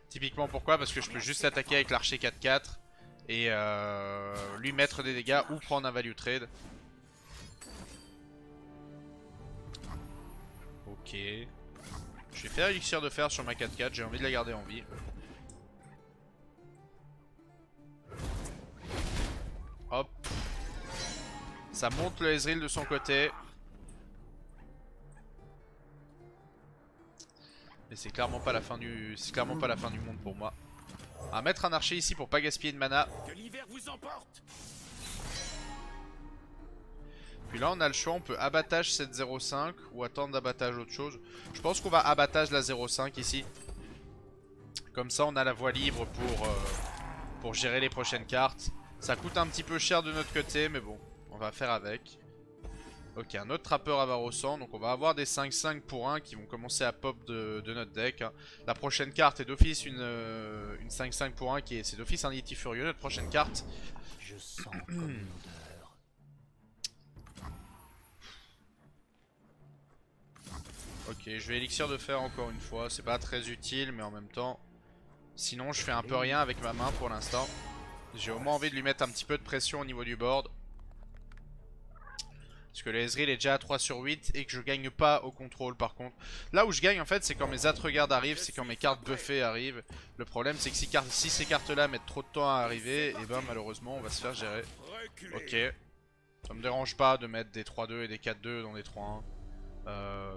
Typiquement pourquoi? Parce que je peux juste attaquer avec l'archer 4-4 et lui mettre des dégâts ou prendre un value trade. Ok, je vais faire l'élixir de fer sur ma 4-4, j'ai envie de la garder en vie. Hop. Ça monte le Ezreal de son côté. Mais c'est clairement pas la fin du. C'est clairement pas la fin du monde pour moi. On va mettre un archer ici pour pas gaspiller de mana. Que l'hiver vous emporte. Puis là on a le choix, on peut abattage cette 0.5 ou attendre d'abattage autre chose. Je pense qu'on va abattage la 0.5 ici. Comme ça on a la voie libre pour gérer les prochaines cartes. Ça coûte un petit peu cher de notre côté mais bon, on va faire avec. Ok, un autre trappeur Avarosan, donc on va avoir des 5-5 pour 1 qui vont commencer à pop de notre deck hein. La prochaine carte est d'office une 5-5 pour 1 qui est d'office un Yeti Furieux, notre prochaine carte. Je sens comme... Ok, je vais élixir de fer encore une fois, c'est pas très utile mais en même temps, sinon je fais un peu rien avec ma main pour l'instant. J'ai au moins envie de lui mettre un petit peu de pression au niveau du board. Parce que le Ezreal est déjà à 3/8 et que je gagne pas au contrôle par contre. Là où je gagne en fait c'est quand mes atregardes arrivent, c'est quand mes cartes buffées arrivent. Le problème c'est que si ces cartes là mettent trop de temps à arriver, et ben malheureusement on va se faire gérer. Ok, ça me dérange pas de mettre des 3-2 et des 4-2 dans des 3-1.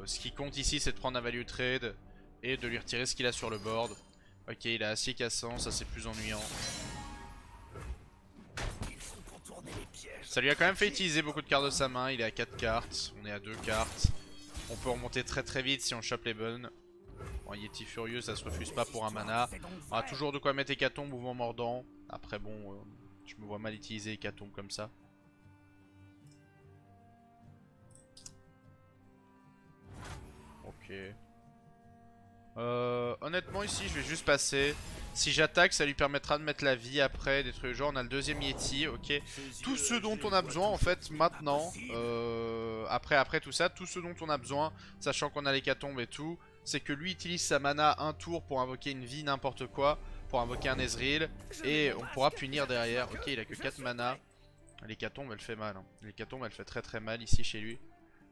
Ce qui compte ici c'est de prendre un value trade et de lui retirer ce qu'il a sur le board. Ok, il a acier cassant, ça c'est plus ennuyant. Ça lui a quand même fait utiliser beaucoup de cartes de sa main. Il est à 4 cartes, on est à 2 cartes. On peut remonter très vite si on chope les bonnes. Bon, Yeti Furieux ça se refuse pas pour un mana. On a toujours de quoi mettre Hécatombe, mouvement mordant. Après bon, je me vois mal utiliser Hécatombe comme ça. Okay. Honnêtement ici je vais juste passer. Si j'attaque ça lui permettra de mettre la vie après, des trucs genre on a le deuxième Yeti. Ok, tout ce dont on a besoin en fait maintenant après tout ça, tout ce dont on a besoin, sachant qu'on a l'hécatombe et tout, c'est que lui utilise sa mana un tour pour invoquer une vie n'importe quoi, pour invoquer un Ezreal, et on pourra punir derrière. Ok, il a que 4 mana. L'hécatombe elle fait mal hein. L'hécatombe elle fait très mal ici chez lui.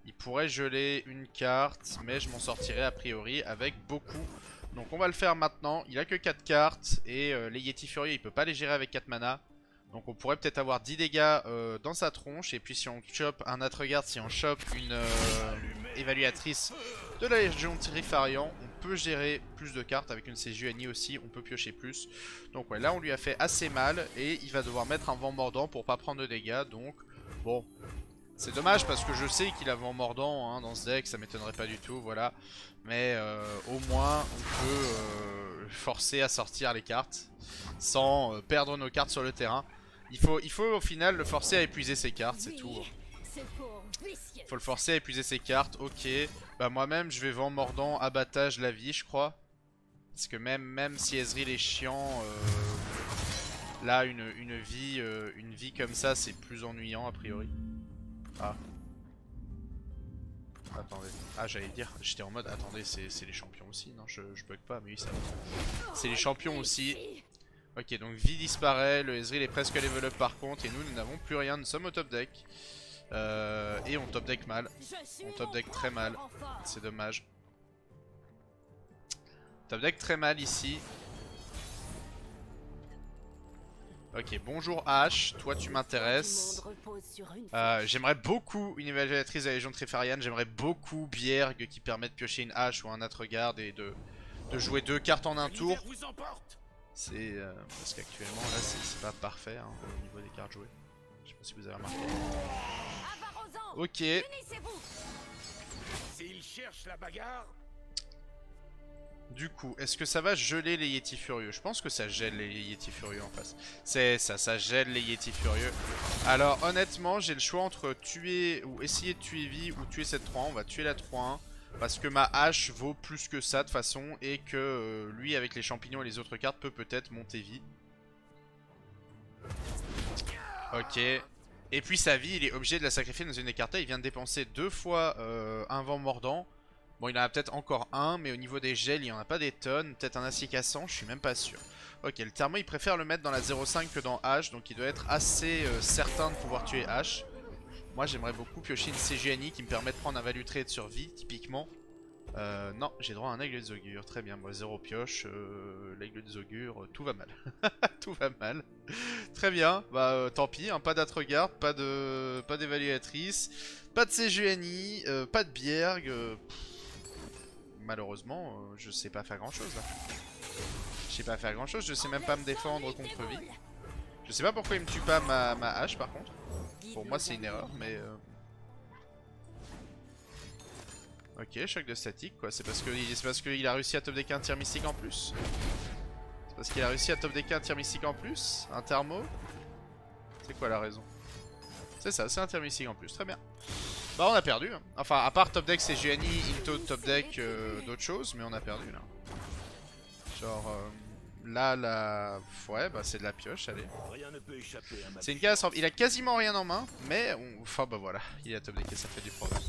Il pourrait geler une carte, mais je m'en sortirai a priori avec beaucoup. Donc on va le faire maintenant. Il a que 4 cartes et les Yeti Furieux, il peut pas les gérer avec 4 mana. Donc on pourrait peut-être avoir 10 dégâts dans sa tronche. Et puis si on chope un Atregard, si on chope une évaluatrice de la Légion Trifarian, on peut gérer plus de cartes. Avec une CGNI aussi, on peut piocher plus. Donc ouais, là on lui a fait assez mal et il va devoir mettre un vent mordant pour pas prendre de dégâts. Donc bon, c'est dommage parce que je sais qu'il a vent mordant hein, dans ce deck, ça m'étonnerait pas du tout, voilà. Mais au moins on peut forcer à sortir les cartes sans perdre nos cartes sur le terrain. Il faut au final le forcer à épuiser ses cartes, c'est tout. Faut le forcer à épuiser ses cartes, ok. Bah moi-même je vais vent mordant, abattage, la vie je crois. Parce que même si Ezreal est chiant, là une vie comme ça c'est plus ennuyant a priori. Ah. Attendez. Ah j'allais dire, j'étais en mode, attendez c'est les champions aussi, non je bug pas, mais oui ça va. C'est les champions aussi. Ok donc vie disparaît, le Ezreal est presque level up par contre et nous n'avons plus rien, nous sommes au top deck. Et on top deck mal. On top deck très mal. C'est dommage. Top deck très mal ici. Ok, bonjour Ashe, toi tu m'intéresses. J'aimerais beaucoup une évaluatrice de la Légion Trifarian. J'aimerais beaucoup Bjerg qui permet de piocher une hache ou un Atregard et de jouer 2 cartes en un tour. C'est parce qu'actuellement là c'est pas parfait hein, au niveau des cartes jouées. Je sais pas si vous avez remarqué. Ok. Du coup, est-ce que ça va geler les Yeti Furieux? Je pense que ça gèle les Yeti Furieux en face. C'est ça, ça gèle les Yeti Furieux. Alors honnêtement, j'ai le choix entre tuer ou essayer de tuer Vi ou tuer cette 3-1. On va tuer la 3-1 parce que ma hache vaut plus que ça de façon et que lui avec les champignons et les autres cartes peut peut-être monter Vi. Ok. Et puis sa vie, il est obligé de la sacrifier dans une écartée. Il vient de dépenser 2 fois un vent mordant. Bon, il en a peut-être encore un, mais au niveau des gels, il n'y en a pas des tonnes. Peut-être un acier cassant, je suis même pas sûr. Ok, le thermo, il préfère le mettre dans la 0,5 que dans H, donc il doit être assez certain de pouvoir tuer H. Moi, j'aimerais beaucoup piocher une CGNI qui me permet de prendre un valutré de survie, typiquement. Non, j'ai droit à un aigle de Zogur, très bien, moi 0 pioche, l'aigle de Zogur, tout va mal. Tout va mal. Très bien, bah tant pis, hein, pas d'Atregard, pas d'évaluatrice, pas de CGNI, pas de Bjerg. Malheureusement, je sais pas faire grand chose là. Je sais pas faire grand chose, je sais même pas me défendre contre vie. Je sais pas pourquoi il me tue pas ma hache par contre. Pour moi c'est une erreur mais... Ok, choc de statique quoi, c'est parce qu'il a réussi à top deck un tir mystique en plus. C'est parce qu'il a réussi à top deck un tir mystique en plus, un thermo. C'est quoi la raison? C'est ça, c'est un tir mystique en plus, très bien. Bah on a perdu, hein. Enfin à part top deck c'est GNI, Into top deck d'autres choses, mais on a perdu là. Genre là la... Ouais bah c'est de la pioche, allez. C'est une catastrophe, il a quasiment rien en main, mais... On... Enfin bah voilà, il a top deck et ça fait du problème.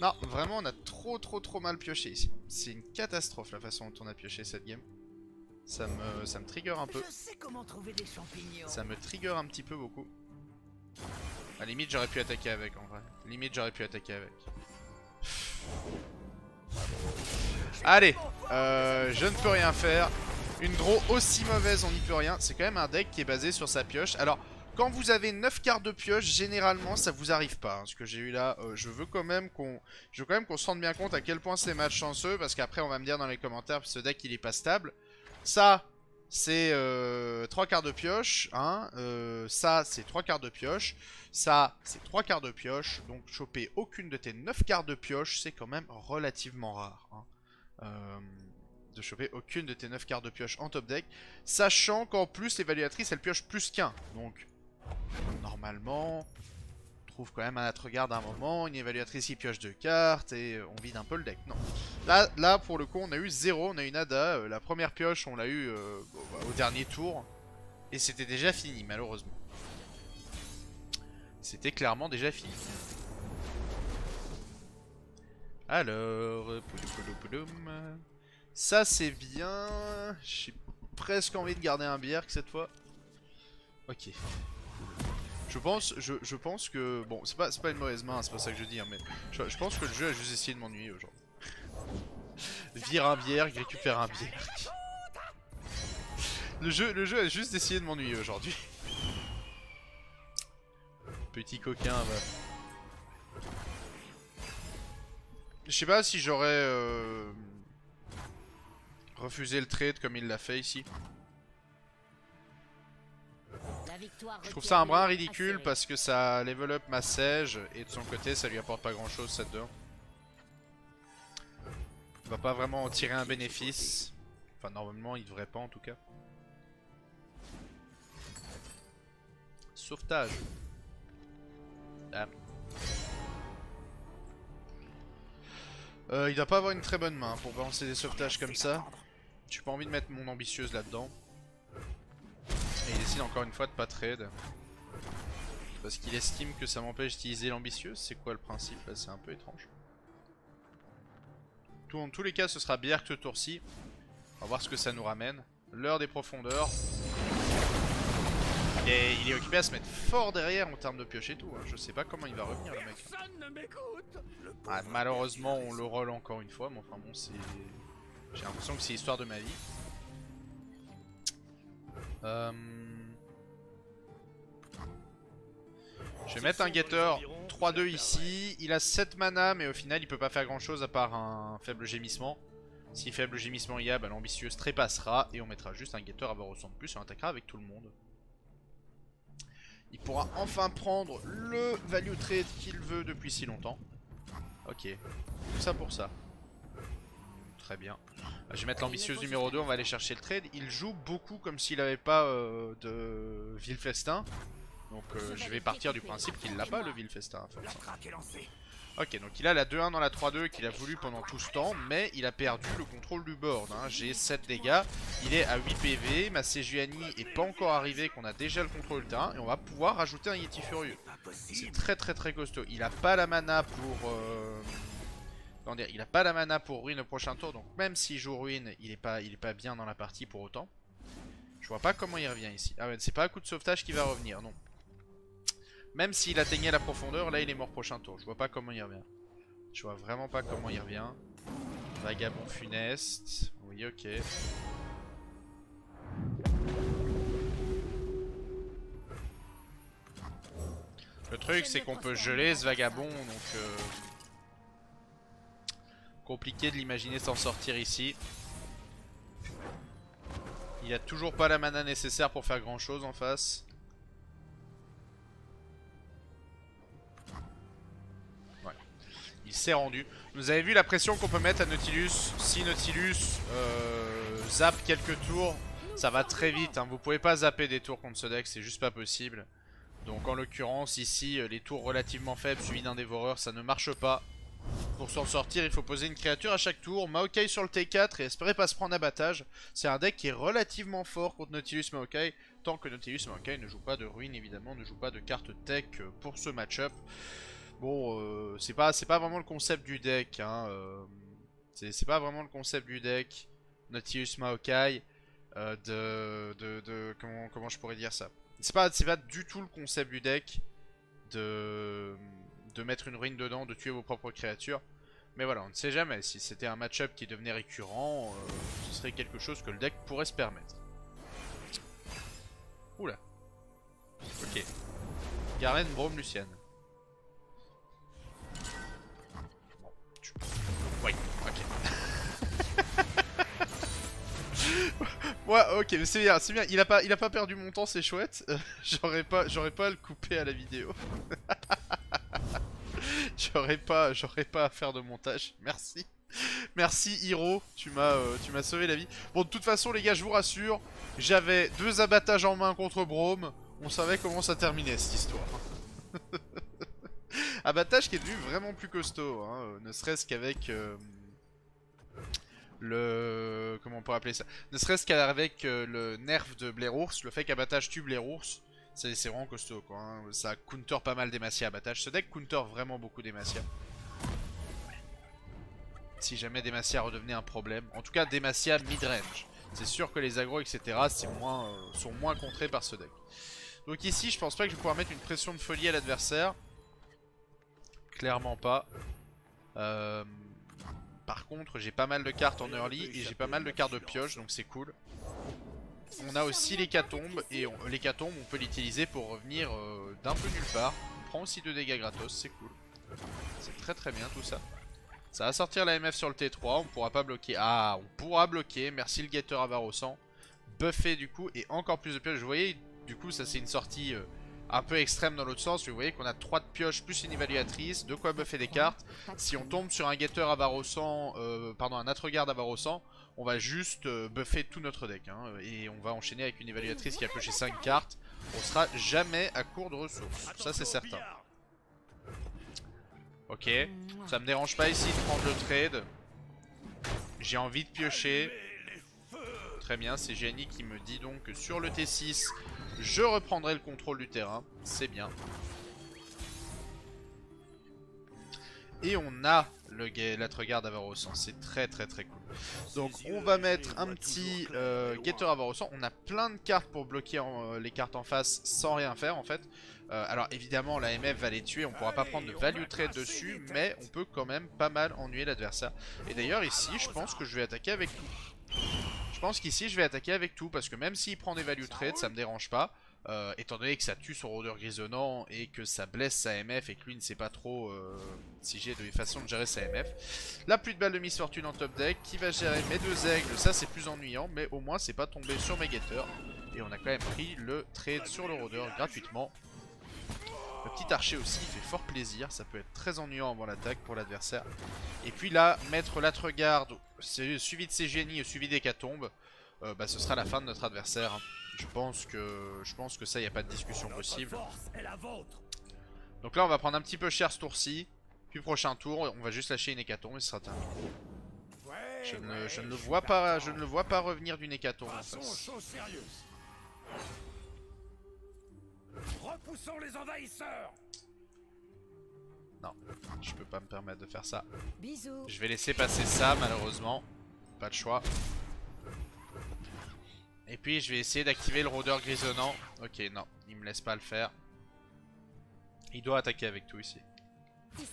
Non, vraiment on a trop mal pioché ici. C'est une catastrophe la façon dont on a pioché cette game. Ça me trigger un peu. Ça me trigger un petit peu beaucoup. À limite j'aurais pu attaquer avec en vrai. Limite j'aurais pu attaquer avec. Allez, je ne peux rien faire. Une draw aussi mauvaise on n'y peut rien. C'est quand même un deck qui est basé sur sa pioche. Alors... Quand vous avez 9 cartes de pioche, généralement ça vous arrive pas, hein. Ce que j'ai eu là, je veux quand même qu'on se rende bien compte à quel point c'est malchanceux. Parce qu'après on va me dire dans les commentaires, ce deck il est pas stable. Ça c'est 3 cartes de pioche hein. Ça c'est 3 cartes de pioche. Ça c'est 3 cartes de pioche. Donc choper aucune de tes 9 cartes de pioche, c'est quand même relativement rare hein. De choper aucune de tes 9 cartes de pioche en top deck. Sachant qu'en plus l'évaluatrice elle pioche plus qu'un. Donc normalement, on trouve quand même un Atregard à un moment, une évaluatrice qui pioche 2 cartes et on vide un peu le deck. Non, là pour le coup, on a eu 0, on a eu nada. La première pioche, on l'a eu au dernier tour et c'était déjà fini, malheureusement. C'était clairement déjà fini. Alors, ça c'est bien. J'ai presque envie de garder un Bjerg cette fois. Ok. Je pense que... Bon, c'est pas une mauvaise main, c'est pas ça que je dis, hein, mais je pense que le jeu a juste essayé de m'ennuyer aujourd'hui. Vire un bière, récupère un bière. Le jeu a juste essayé de m'ennuyer aujourd'hui. Petit coquin, bah. Je sais pas si j'aurais refusé le trade comme il l'a fait ici. Je trouve ça un brin ridicule parce que ça level up ma Seige et de son côté ça lui apporte pas grand chose cette 2. Il va pas vraiment en tirer un bénéfice. Enfin normalement il devrait pas en tout cas. Sauvetage. Dame. Il doit pas avoir une très bonne main pour balancer des sauvetages comme ça. J'ai pas envie de mettre mon ambitieuse là-dedans. Et il décide encore une fois de pas trade. Parce qu'il estime que ça m'empêche d'utiliser l'ambitieuse. C'est quoi le principe là? C'est un peu étrange. Tout, en tous les cas, ce sera Bjerg ce tour-ci. On va voir ce que ça nous ramène. L'heure des profondeurs. Et il est occupé à se mettre fort derrière en termes de pioche et tout. Hein. Je sais pas comment il va revenir le mec. Ah, malheureusement, on le roll encore une fois. Mais enfin bon, c'est. J'ai l'impression que c'est l'histoire de ma vie. Je vais mettre un Getter 3-2 ici. Il a 7 mana mais au final il peut pas faire grand chose à part un faible gémissement. Si faible gémissement il y a, bah, l'ambitieuse trépassera. Et on mettra juste un Getter Avarosan de plus et on attaquera avec tout le monde. Il pourra enfin prendre le value trade qu'il veut depuis si longtemps. Ok, tout ça pour ça. Très bien. Je vais mettre l'ambitieuse numéro 2, on va aller chercher le trade. Il joue beaucoup comme s'il n'avait pas de Vilfestin. Donc je vais partir du principe qu'il n'a pas le Vilfestin. Ok, donc il a la 2-1 dans la 3-2 qu'il a voulu pendant tout ce temps. Mais il a perdu le contrôle du board, hein. J'ai 7 dégâts, il est à 8 PV. Ma Sejuani n'est pas encore arrivée, qu'on a déjà le contrôle du terrain. Et on va pouvoir rajouter un Yeti Furieux. C'est très costaud. Il n'a pas la mana pour... il n'a pas la mana pour ruine au prochain tour, donc même s'il joue ruine, il est pas bien dans la partie pour autant. Je vois pas comment il revient ici. Ah ouais, c'est pas un coup de sauvetage qui va revenir, non. Même s'il atteignait la profondeur, là il est mort prochain tour. Je vois pas comment il revient. Je vois vraiment pas comment il revient. Vagabond funeste. Oui, ok. Le truc, c'est qu'on peut geler ce vagabond, donc... Compliqué de l'imaginer s'en sortir ici. Il a toujours pas la mana nécessaire pour faire grand chose en face. Ouais. Il s'est rendu. Vous avez vu la pression qu'on peut mettre à Nautilus. Si Nautilus zappe quelques tours, ça va très vite, hein. Vous pouvez pas zapper des tours contre ce deck, c'est juste pas possible. Donc en l'occurrence ici, les tours relativement faibles suivis d'un dévoreur, ça ne marche pas. Pour s'en sortir, il faut poser une créature à chaque tour. Maokai sur le T4 et espérer pas se prendre abattage. C'est un deck qui est relativement fort contre Nautilus Maokai. Tant que Nautilus Maokai ne joue pas de ruine, évidemment, ne joue pas de carte tech pour ce match-up. Bon, c'est pas vraiment le concept du deck, hein. C'est pas vraiment le concept du deck Nautilus Maokai. Comment je pourrais dire ça? C'est pas du tout le concept du deck de mettre une ruine dedans, de tuer vos propres créatures. Mais voilà, on ne sait jamais. Si c'était un match-up qui devenait récurrent, ce serait quelque chose que le deck pourrait se permettre. Oula. Ok. Garen, Brome, Lucian. Bon, tu... Oui, ok. Ouais, ok, mais c'est bien, c'est bien. Il a pas perdu mon temps, c'est chouette. J'aurais pas à le couper à la vidéo. J'aurais pas à faire de montage. Merci. Merci Hiro, tu m'as sauvé la vie. Bon, de toute façon les gars, je vous rassure, j'avais 2 abattages en main contre Brome. On savait comment ça terminait cette histoire. Abattage qui est devenu vraiment plus costaud, hein. Ne serait-ce qu'avec le... Comment on peut appeler ça? Ne serait-ce qu'avec le nerf de Blairours. Le fait qu'abattage tue Blairours, c'est vraiment costaud quoi, hein. Ça counter pas mal Demacia abattage. Ce deck counter vraiment beaucoup Demacia. Si jamais Demacia redevenait un problème. En tout cas Demacia mid-range. C'est sûr que les agros etc. sont moins contrés par ce deck. Donc ici je pense pas que je vais pouvoir mettre une pression de folie à l'adversaire. Clairement pas. Par contre j'ai pas mal de cartes en early et j'ai pas mal de cartes de pioche, donc c'est cool. On a aussi l'hécatombe et l'hécatombe on peut l'utiliser pour revenir d'un peu nulle part. On prend aussi 2 dégâts gratos, c'est cool. C'est très très bien tout ça. Ça va sortir la MF sur le T3, on pourra pas bloquer. Ah, on pourra bloquer, merci le guetteur Avarosan. Buffé du coup et encore plus de pioches. Vous voyez du coup ça c'est une sortie un peu extrême dans l'autre sens. Vous voyez qu'on a 3 de pioches plus une évaluatrice, de quoi buffer des cartes. Si on tombe sur un guetteur Avarosan, pardon un atregarde Avarosan, on va juste buffer tout notre deck hein, et on va enchaîner avec une évaluatrice qui a pioché 5 cartes. On sera jamais à court de ressources, ça c'est certain. Ok, ça me dérange pas ici de prendre le trade. J'ai envie de piocher. Très bien, c'est CGNI qui me dit donc que sur le T6, je reprendrai le contrôle du terrain. C'est bien. Et on a l'atregarde Avarosan. C'est très très très cool. Donc on va mettre un petit guetteur Avarosan. On a plein de cartes pour bloquer les cartes en face sans rien faire en fait. Alors évidemment la MF va les tuer, on pourra pas prendre de value trade dessus, mais on peut quand même pas mal ennuyer l'adversaire. Et d'ailleurs ici je pense que je vais attaquer avec tout. Je pense qu'ici je vais attaquer avec tout parce que même s'il prend des value trade ça me dérange pas. Étant donné que ça tue son rôdeur grisonnant et que ça blesse sa MF et que lui ne sait pas trop si j'ai de façon de gérer sa MF. La pluie de balles de misfortune en top deck qui va gérer mes 2 aigles, ça c'est plus ennuyant mais au moins c'est pas tombé sur mes guetteurs. Et on a quand même pris le trade sur le rôdeur gratuitement. Le petit archer aussi il fait fort plaisir, ça peut être très ennuyant avant l'attaque pour l'adversaire. Et puis là mettre l'atregarde suivi de CGNI, suivi d'hécatombe, bah, ce sera la fin de notre adversaire. Je pense que ça, il n'y a pas de discussion possible. Donc là, on va prendre un petit peu cher ce tour-ci. Puis prochain tour, on va juste lâcher une hécatombe et ce sera terminé. Je ne le vois pas revenir d'une hécatombe. En fait. Repoussons les envahisseurs. Non, je peux pas me permettre de faire ça. Bisous. Je vais laisser passer ça, malheureusement. Pas de choix. Et puis je vais essayer d'activer le rôdeur grisonnant. Ok, non, il me laisse pas le faire. Il doit attaquer avec tout ici. Ce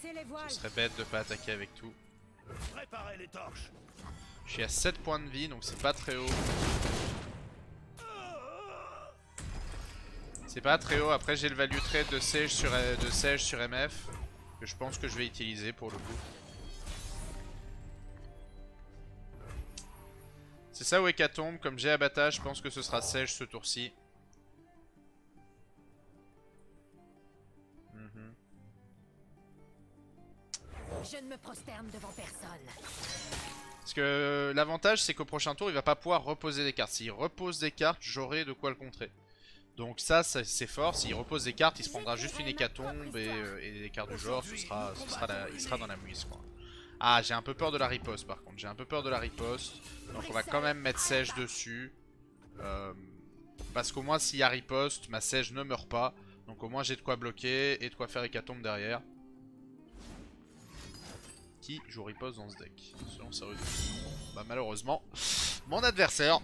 serait bête de pas attaquer avec tout. Je suis à 7 points de vie, donc c'est pas très haut. C'est pas très haut. Après j'ai le value trade de Seige sur MF, que je pense que je vais utiliser pour le coup. C'est ça où Hécatombe, comme j'ai abattage, je pense que ce sera Seige ce tour-ci. Je ne me prosterne devant personne. Parce que l'avantage c'est qu'au prochain tour il va pas pouvoir reposer des cartes. S'il repose des cartes, j'aurai de quoi le contrer. Donc ça c'est fort, s'il repose des cartes, il se prendra juste une hécatombe et des cartes du genre, il sera dans la mouise quoi. Ah, j'ai un peu peur de la riposte par contre, j'ai un peu peur de la riposte. Donc on va quand même mettre Seige dessus. Parce qu'au moins s'il y a riposte, ma Seige ne meurt pas. Donc au moins j'ai de quoi bloquer et de quoi faire hécatombe derrière. Qui joue riposte dans ce deck selon sa résolution. Bah malheureusement, mon adversaire.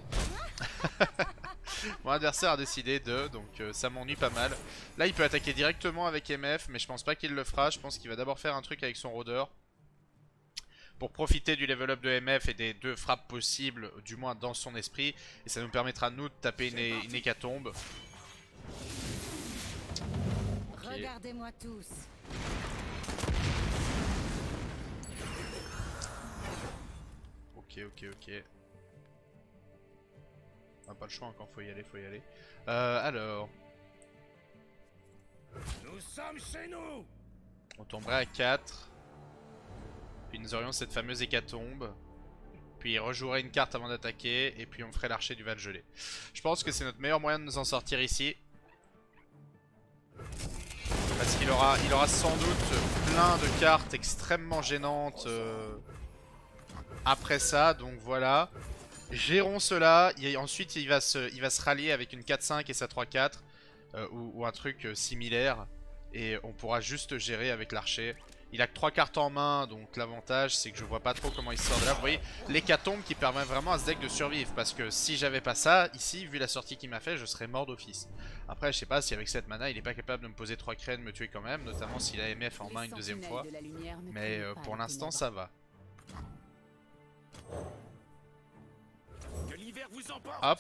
Mon adversaire a décidé de, donc ça m'ennuie pas mal. Là il peut attaquer directement avec MF, mais je pense pas qu'il le fera. Je pense qu'il va d'abord faire un truc avec son rôdeur. Pour profiter du level up de MF et des 2 frappes possibles, du moins dans son esprit. Et ça nous permettra nous de taper une hécatombe. Okay. Regardez-moi tous. Ok. On n'a pas le choix encore, faut y aller. Alors. Nous sommes chez nous. On tomberait à 4. Puis nous aurions cette fameuse hécatombe. Puis il rejouerait une carte avant d'attaquer. Et puis on ferait l'archer du Val gelé. Je pense que c'est notre meilleur moyen de nous en sortir ici. Parce qu'il aura sans doute plein de cartes extrêmement gênantes après ça. Donc voilà. Gérons cela. Et ensuite il va se rallier avec une 4-5 et sa 3-4. Ou un truc similaire. Et on pourra juste gérer avec l'archer. Il a que 3 cartes en main, donc l'avantage c'est que je vois pas trop comment il sort de là. Vous voyez, l'hécatombe qui permet vraiment à ce deck de survivre. Parce que si j'avais pas ça, ici, vu la sortie qu'il m'a fait, je serais mort d'office. Après, je sais pas si avec cette mana, il est pas capable de me poser 3 crènes, me tuer quand même. Notamment s'il a MF en main une deuxième fois. Mais pour l'instant, ça va. Hop.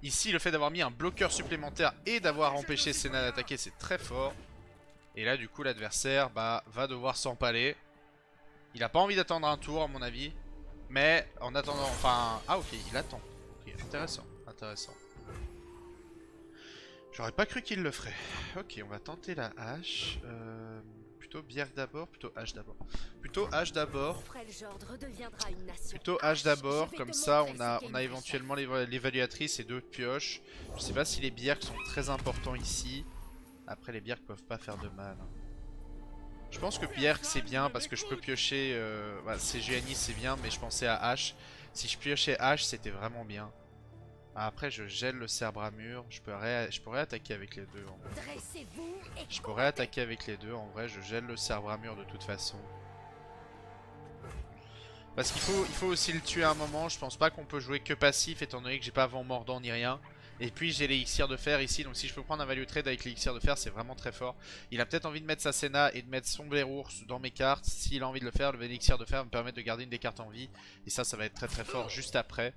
Ici, le fait d'avoir mis un bloqueur supplémentaire et d'avoir empêché Senna d'attaquer, c'est très fort. Et là, du coup, l'adversaire va devoir s'empaler. Il n'a pas envie d'attendre un tour, à mon avis. Mais en attendant, enfin... Ah, ok, il attend. Okay, intéressant, intéressant. J'aurais pas cru qu'il le ferait. Ok, on va tenter la hache. Plutôt bière d'abord, plutôt hache d'abord. Plutôt hache d'abord. Plutôt hache d'abord, comme ça on a éventuellement l'évaluatrice et 2 pioches. Je sais pas si les bières sont très importants ici. Après les bières peuvent pas faire de mal. Je pense que bière c'est bien parce que je peux piocher. C'est CGNI c'est bien, mais je pensais à Ashe. Si je piochais Ashe c'était vraiment bien. Après je gèle le cerbramur, je pourrais attaquer avec les deux en vrai. Je pourrais attaquer avec les deux en vrai, je gèle le cerbramur de toute façon. Parce qu'il faut aussi le tuer à un moment, je pense pas qu'on peut jouer que passif étant donné que j'ai pas vent mordant ni rien. Et puis j'ai l'élixir de fer ici, donc si je peux prendre un value trade avec l'élixir de fer c'est vraiment très fort. Il a peut-être envie de mettre sa Senna et de mettre son Blairours dans mes cartes. S'il a envie de le faire, l'élixir de fer va me permettre de garder une des cartes en vie. Et ça va être très très fort juste après.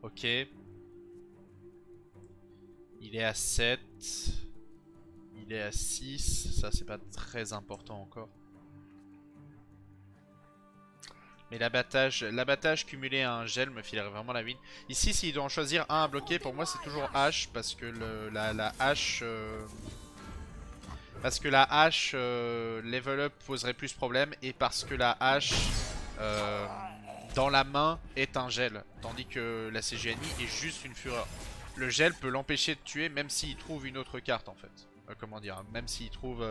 Ok. Il est à 7. Il est à 6. Ça c'est pas très important encore. Mais l'abattage cumulé à un gel me filerait vraiment la win. Ici s'il doit en choisir un à bloquer, pour moi c'est toujours H. Parce que la hache level up poserait plus problème. Et parce que la hache dans la main est un gel, tandis que la CGNI est juste une fureur. Le gel peut l'empêcher de tuer même s'il trouve une autre carte en fait. Comment dire, même s'il trouve...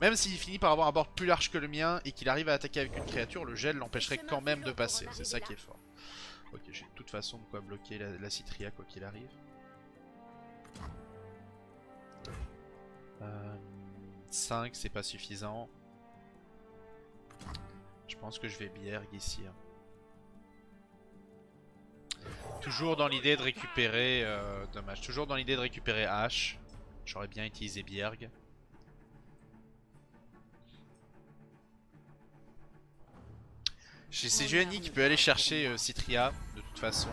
même s'il finit par avoir un board plus large que le mien et qu'il arrive à attaquer avec une créature, le gel l'empêcherait quand même de passer. C'est ça qui est fort. Ok, j'ai de toute façon de quoi bloquer la Citria quoi qu'il arrive. Euh, 5 c'est pas suffisant. Je pense que je vais Bierg ici hein. Toujours dans l'idée de récupérer... dommage. Toujours dans l'idée de récupérer Ashe. J'aurais bien utilisé Bierg. J'ai Sejuani qui peut aller chercher Citria de toute façon.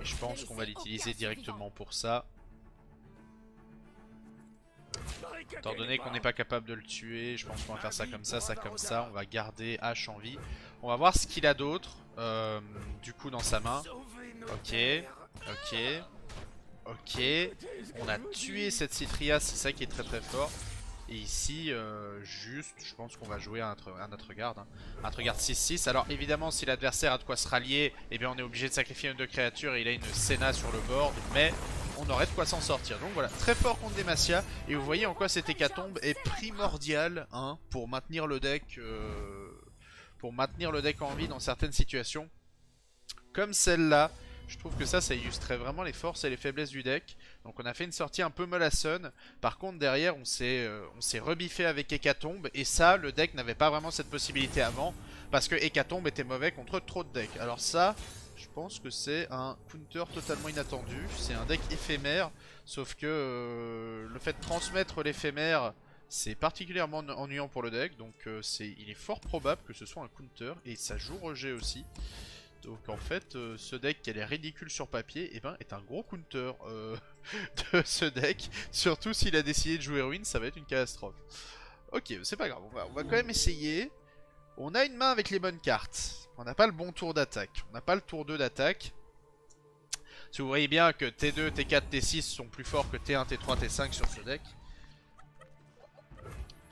Et je pense qu'on va l'utiliser directement pour ça. Étant donné qu'on n'est pas capable de le tuer, je pense qu'on va faire ça comme ça, On va garder Ashe en vie. On va voir ce qu'il a d'autre du coup dans sa main. Ok, ok, ok. On a tué cette Citria, c'est ça qui est très très fort. Et ici, juste, je pense qu'on va jouer à notre garde. Hein. Un notre garde 6-6. Alors évidemment, si l'adversaire a de quoi se rallier, eh bien, on est obligé de sacrifier une de créatures et il a une Senna sur le board. Mais on aurait de quoi s'en sortir. Donc voilà, très fort contre Demacia. Et vous voyez en quoi cette hécatombe est primordiale hein, pour maintenir le deck. Pour maintenir le deck en vie dans certaines situations. Comme celle-là. Je trouve que ça illustrait vraiment les forces et les faiblesses du deck. Donc on a fait une sortie un peu mollassonne. Par contre derrière on s'est rebiffé avec Hécatombe. Et ça le deck n'avait pas vraiment cette possibilité avant. Parce que Hécatombe était mauvais contre trop de decks. Alors ça je pense que c'est un counter totalement inattendu. C'est un deck éphémère. Sauf que le fait de transmettre l'éphémère c'est particulièrement ennuyant pour le deck. Donc il est fort probable que ce soit un counter. Et ça joue rejet aussi. Donc en fait ce deck qui a l'air ridicule sur papier est un gros counter de ce deck. Surtout s'il a décidé de jouer ruine, ça va être une catastrophe. Ok, c'est pas grave, on va quand même essayer. On a une main avec les bonnes cartes. On n'a pas le bon tour d'attaque. On n'a pas le tour 2 d'attaque. Si vous voyez bien que T2, T4, T6 sont plus forts que T1, T3, T5 sur ce deck.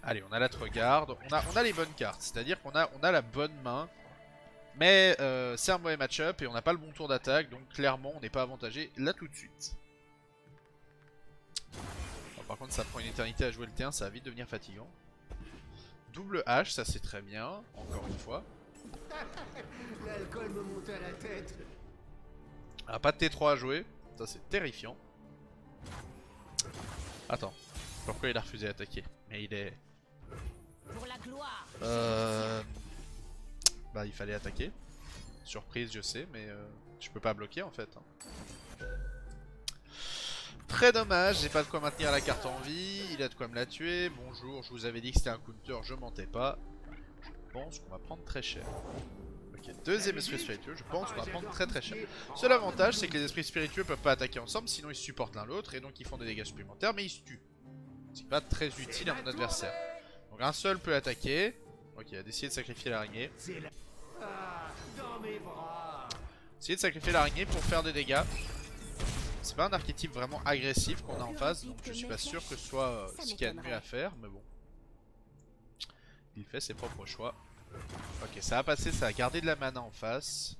Allez, on a la Tregarde. On a les bonnes cartes, c'est-à-dire qu'on a la bonne main. Mais c'est un mauvais match-up et on n'a pas le bon tour d'attaque, donc clairement on n'est pas avantagé là tout de suite. Alors, par contre ça prend une éternité à jouer le T1, ça va vite devenir fatigant. Double H, ça c'est très bien, encore une fois. L'alcool me montait à la tête. Ah, pas de T3 à jouer, ça c'est terrifiant. Attends, pourquoi il a refusé d'attaquer? Mais il est... Pour la gloire. Bah il fallait attaquer. Surprise je sais, mais je peux pas bloquer en fait hein. Très dommage, j'ai pas de quoi maintenir la carte en vie. Il a de quoi me la tuer. Bonjour, je vous avais dit que c'était un counter, je mentais pas. Je pense qu'on va prendre très cher. Ok, deuxième esprit spiritueux, je pense qu'on va prendre très cher. Seul avantage c'est que les esprits spiritueux peuvent pas attaquer ensemble, sinon ils se supportent l'un l'autre et donc ils font des dégâts supplémentaires mais ils se tuent. C'est pas très utile à mon adversaire. Donc un seul peut attaquer. Ok, il a décidé de sacrifier l'araignée. Essayer de sacrifier l'araignée pour faire des dégâts. C'est pas un archétype vraiment agressif qu'on a en face, donc je suis pas sûr que ce soit ce qu'il y a de mieux à faire, mais bon. Il fait ses propres choix. Ok, ça a passé, ça a gardé de la mana en face.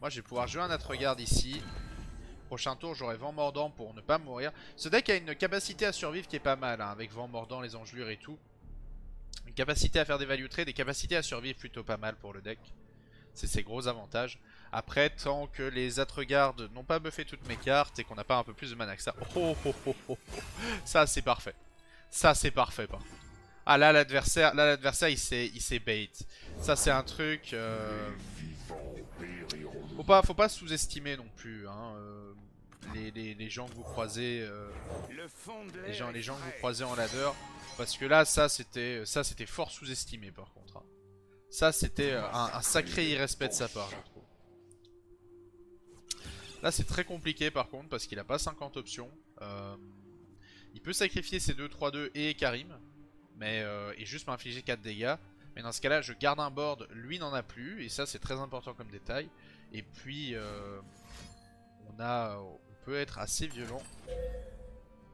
Moi je vais pouvoir jouer un Atregarde ici. Prochain tour j'aurai Vent Mordant pour ne pas mourir. Ce deck a une capacité à survivre qui est pas mal, hein, avec Vent Mordant, les engelures et tout. Une capacité à faire des value trades, des capacités à survivre plutôt pas mal pour le deck. C'est ses gros avantages. Après, tant que les Atregardes n'ont pas buffé toutes mes cartes et qu'on n'a pas un peu plus de mana que ça. Oh, oh, oh, oh, oh. Ça c'est parfait. Ça c'est parfait par contre. Ah là l'adversaire il s'est bait. Ça c'est un truc Faut pas sous-estimer non plus hein, les gens que vous croisez les gens que vous croisez en ladder. Parce que là ça c'était fort sous-estimé par contre hein. Ça c'était un sacré irrespect de sa part je trouve. Là c'est très compliqué par contre parce qu'il a pas 50 options il peut sacrifier ses 2-3-2 et Karim. Mais et juste m'infliger 4 dégâts. Mais dans ce cas là je garde un board. Lui n'en a plus et ça c'est très important comme détail. Et puis on peut être assez violent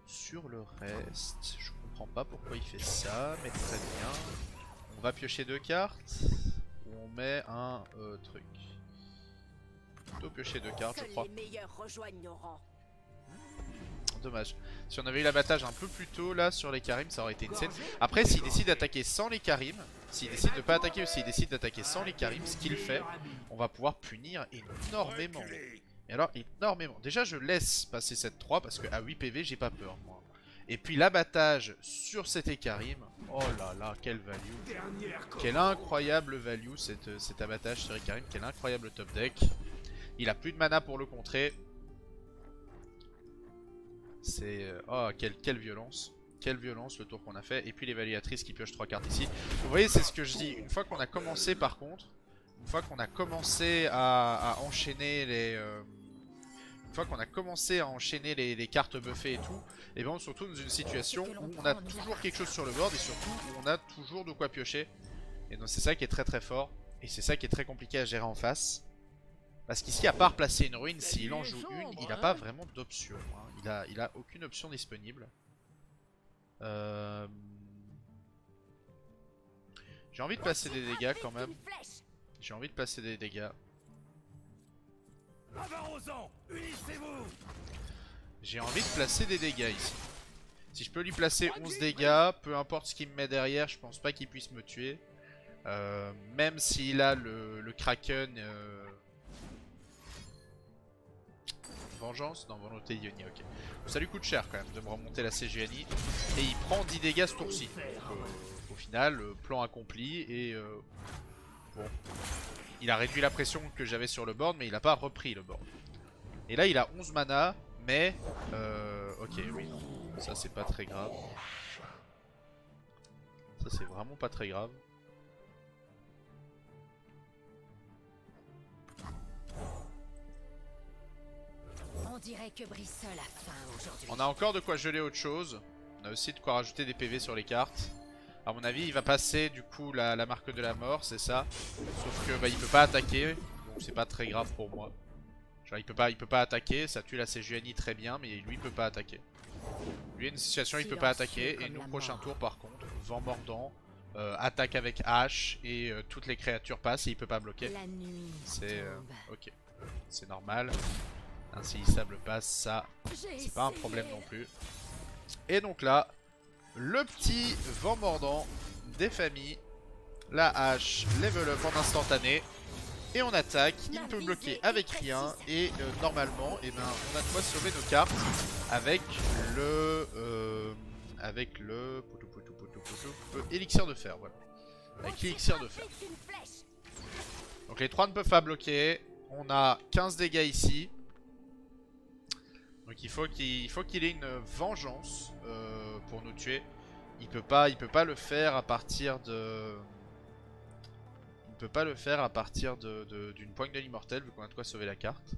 sur le reste. Je comprends pas pourquoi il fait ça, mais très bien. On va piocher 2 cartes. Ou on met un truc. Plutôt piocher 2 cartes je crois. Dommage. Si on avait eu l'abattage un peu plus tôt là sur les Karim, ça aurait été une scène. Après, s'il décide d'attaquer sans les Karim, s'il décide de pas attaquer ou s'il décide d'attaquer sans les Karim, ce qu'il fait, on va pouvoir punir énormément. Et alors, énormément. Déjà, je laisse passer cette 3 parce que à 8 PV, j'ai pas peur moi. Et puis l'abattage sur cet Karim, oh là là, quelle value. Quelle incroyable value cet abattage sur les Karim, quel incroyable top deck. Il a plus de mana pour le contrer. C'est... Oh, quelle violence. Quelle violence le tour qu'on a fait. Et puis l'évaluatrice qui pioche 3 cartes ici. Vous voyez, c'est ce que je dis. Une fois qu'on a commencé par contre, une fois qu'on a commencé à enchaîner les... Une fois qu'on a commencé à enchaîner les cartes buffées et tout, et ben on se retrouve dans une situation où on a toujours quelque chose sur le board et surtout où on a toujours de quoi piocher. Et donc c'est ça qui est très fort. Et c'est ça qui est très compliqué à gérer en face. Parce qu'ici, à part placer une ruine, s'il en joue une, il n'a pas vraiment d'option. Hein. Il a aucune option disponible. J'ai envie de placer des dégâts quand même. J'ai envie de placer des dégâts. J'ai envie de placer des dégâts ici. Si je peux lui placer 11 dégâts, peu importe ce qu'il me met derrière, je pense pas qu'il puisse me tuer. Même s'il a le Kraken... Vengeance, non, volonté Ionia, ok. Ça lui coûte cher quand même de me remonter la CGNI. Et il prend 10 dégâts ce tour-ci. Au final, plan accompli et... bon. Il a réduit la pression que j'avais sur le board, mais il n'a pas repris le board. Et là, il a 11 mana, mais... ok, oui, non. Ça, c'est pas très grave. Ça, c'est vraiment pas très grave. On dirait que Brissol a faim aujourd'hui. On a encore de quoi geler autre chose. On a aussi de quoi rajouter des PV sur les cartes. A mon avis il va passer du coup la marque de la mort, c'est ça. Sauf que bah, il peut pas attaquer. Donc c'est pas très grave pour moi. Genre il peut pas attaquer. Ça tue la CGNI très bien, mais lui il peut pas attaquer. Lui il y a une situation il peut pas attaquer. Et nous prochain tour par contre, Vent Mordant, attaque avec Ashe. Et toutes les créatures passent et il peut pas bloquer. C'est ok. C'est normal. Insaisissable passe, ça c'est pas un problème non plus. Et donc là, le petit Vent Mordant des familles, la hache, level up en instantané. Et on attaque, il peut bloquer avec rien et normalement eh ben, on a de quoi sauver nos cartes avec le élixir de fer, voilà. Avec l'élixir de fer. Donc les 3 ne peuvent pas bloquer, on a 15 dégâts ici. Donc il faut qu'il ait une vengeance pour nous tuer. Il peut pas le faire à partir de... On peut pas le faire à partir d'une poigne de l'immortel vu qu'on a de quoi sauver la carte.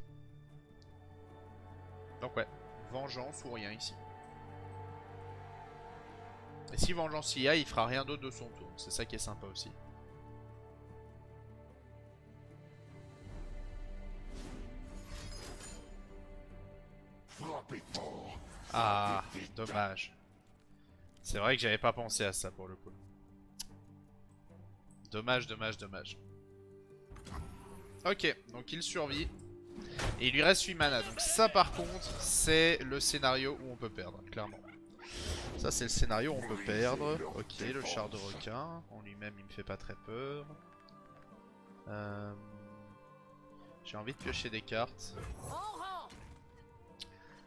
Donc ouais, vengeance ou rien ici. Et si vengeance il y a, il fera rien d'autre de son tour. C'est ça qui est sympa aussi. Ah, dommage. C'est vrai que j'avais pas pensé à ça pour le coup. Dommage, dommage, dommage. Ok, donc il survit. Et il lui reste 8 mana. Donc ça par contre, c'est le scénario où on peut perdre, clairement. Ça c'est le scénario où on peut perdre. Ok, le char de requin. En lui-même, il me fait pas très peur. J'ai envie de piocher des cartes.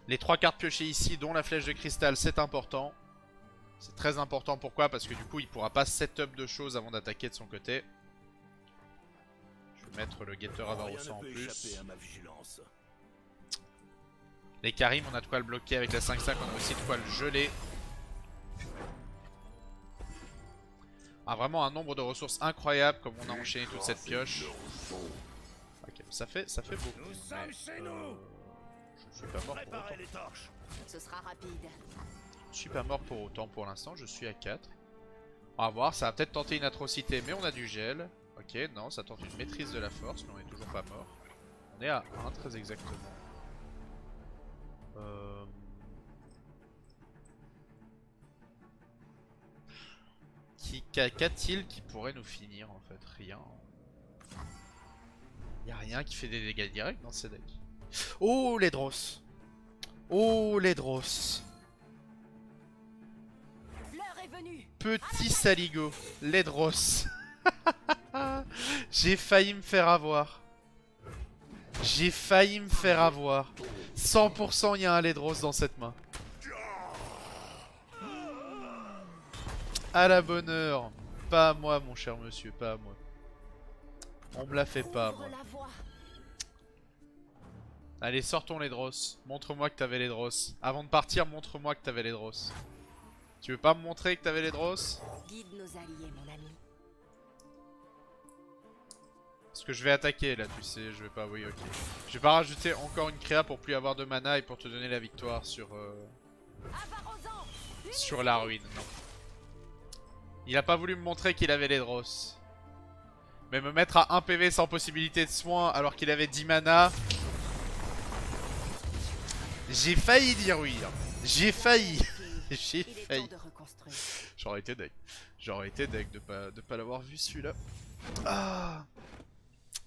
Les 3 cartes piochées ici, dont la flèche de cristal, c'est important. C'est très important, pourquoi? Parce que du coup il pourra pas setup de choses avant d'attaquer de son côté. Je vais mettre le guetteur Avarosan en plus. Les Karim, on a de quoi le bloquer avec la 5-5, on a aussi de quoi le geler. Ah, vraiment un nombre de ressources incroyable comme on a enchaîné toute cette pioche. Ok, ça fait beaucoup. Je suis pas mort pour autant. Ce sera rapide. Je suis pas mort pour autant pour l'instant, je suis à 4. On va voir, ça va peut-être tenter une atrocité, mais on a du gel. Ok, non, ça tente une maîtrise de la force, mais on est toujours pas mort. On est à 1 très exactement. Qu'a-t-il qui pourrait nous finir en fait? Rien. Y'a rien qui fait des dégâts directs dans ces decks. Oh, Ledros! Oh, Ledros! Petit saligo, Ledros. J'ai failli me faire avoir. 100% il y a un Ledros dans cette main. À la bonne heure. Pas à moi mon cher monsieur, pas à moi. On me la fait pas à moi. Allez, sortons Ledros. Montre-moi que t'avais Ledros. Avant de partir, montre-moi que t'avais Ledros. Tu veux pas me montrer que t'avais Ledros? Guide nos alliés, mon ami. Parce que je vais attaquer là, tu sais, je vais pas... Oui, ok. Je vais pas rajouter encore une créa pour plus avoir de mana et pour te donner la victoire sur... sur la ruine, non. Il a pas voulu me montrer qu'il avait Ledros. Mais me mettre à 1 PV sans possibilité de soin alors qu'il avait 10 mana... J'ai failli dire oui. J'ai failli. J'ai failli. J'aurais été deg. J'aurais été deg de pas l'avoir vu celui-là. Ah.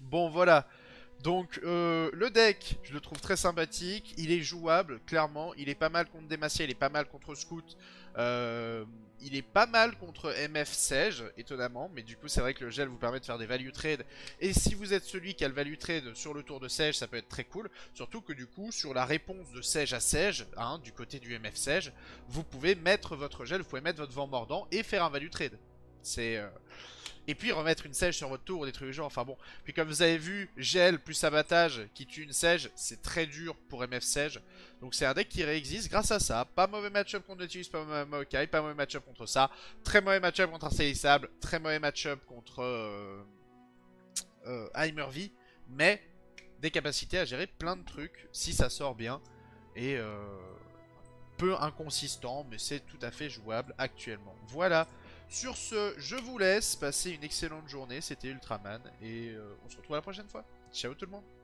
Bon voilà. Donc le deck, je le trouve très sympathique. Il est jouable, clairement. Il est pas mal contre Demacia, il est pas mal contre Scout. Il est pas mal contre MF Seige, étonnamment. Mais du coup c'est vrai que le gel vous permet de faire des value trades. Et si vous êtes celui qui a le value trade sur le tour de Seige, ça peut être très cool. Surtout que du coup sur la réponse de Seige à Seige, hein, du côté du MF Seige, vous pouvez mettre votre gel, vous pouvez mettre votre vent mordant et faire un value trade. C'est... Et puis remettre une Seige sur votre tour, des trucs du genre, enfin bon. Puis comme vous avez vu, gel plus abattage qui tue une Seige, c'est très dur pour MF Seige. Donc c'est un deck qui réexiste grâce à ça. Pas mauvais match-up contre Nautilus, pas mauvais Maokai, pas mauvais match-up contre ça. Très mauvais match-up contre Insaisissable, très mauvais match-up contre Heimer V. Mais des capacités à gérer plein de trucs si ça sort bien. Et peu inconsistant, mais c'est tout à fait jouable actuellement. Voilà. Sur ce, je vous laisse, passer une excellente journée, c'était Ultraman, et on se retrouve la prochaine fois. Ciao tout le monde!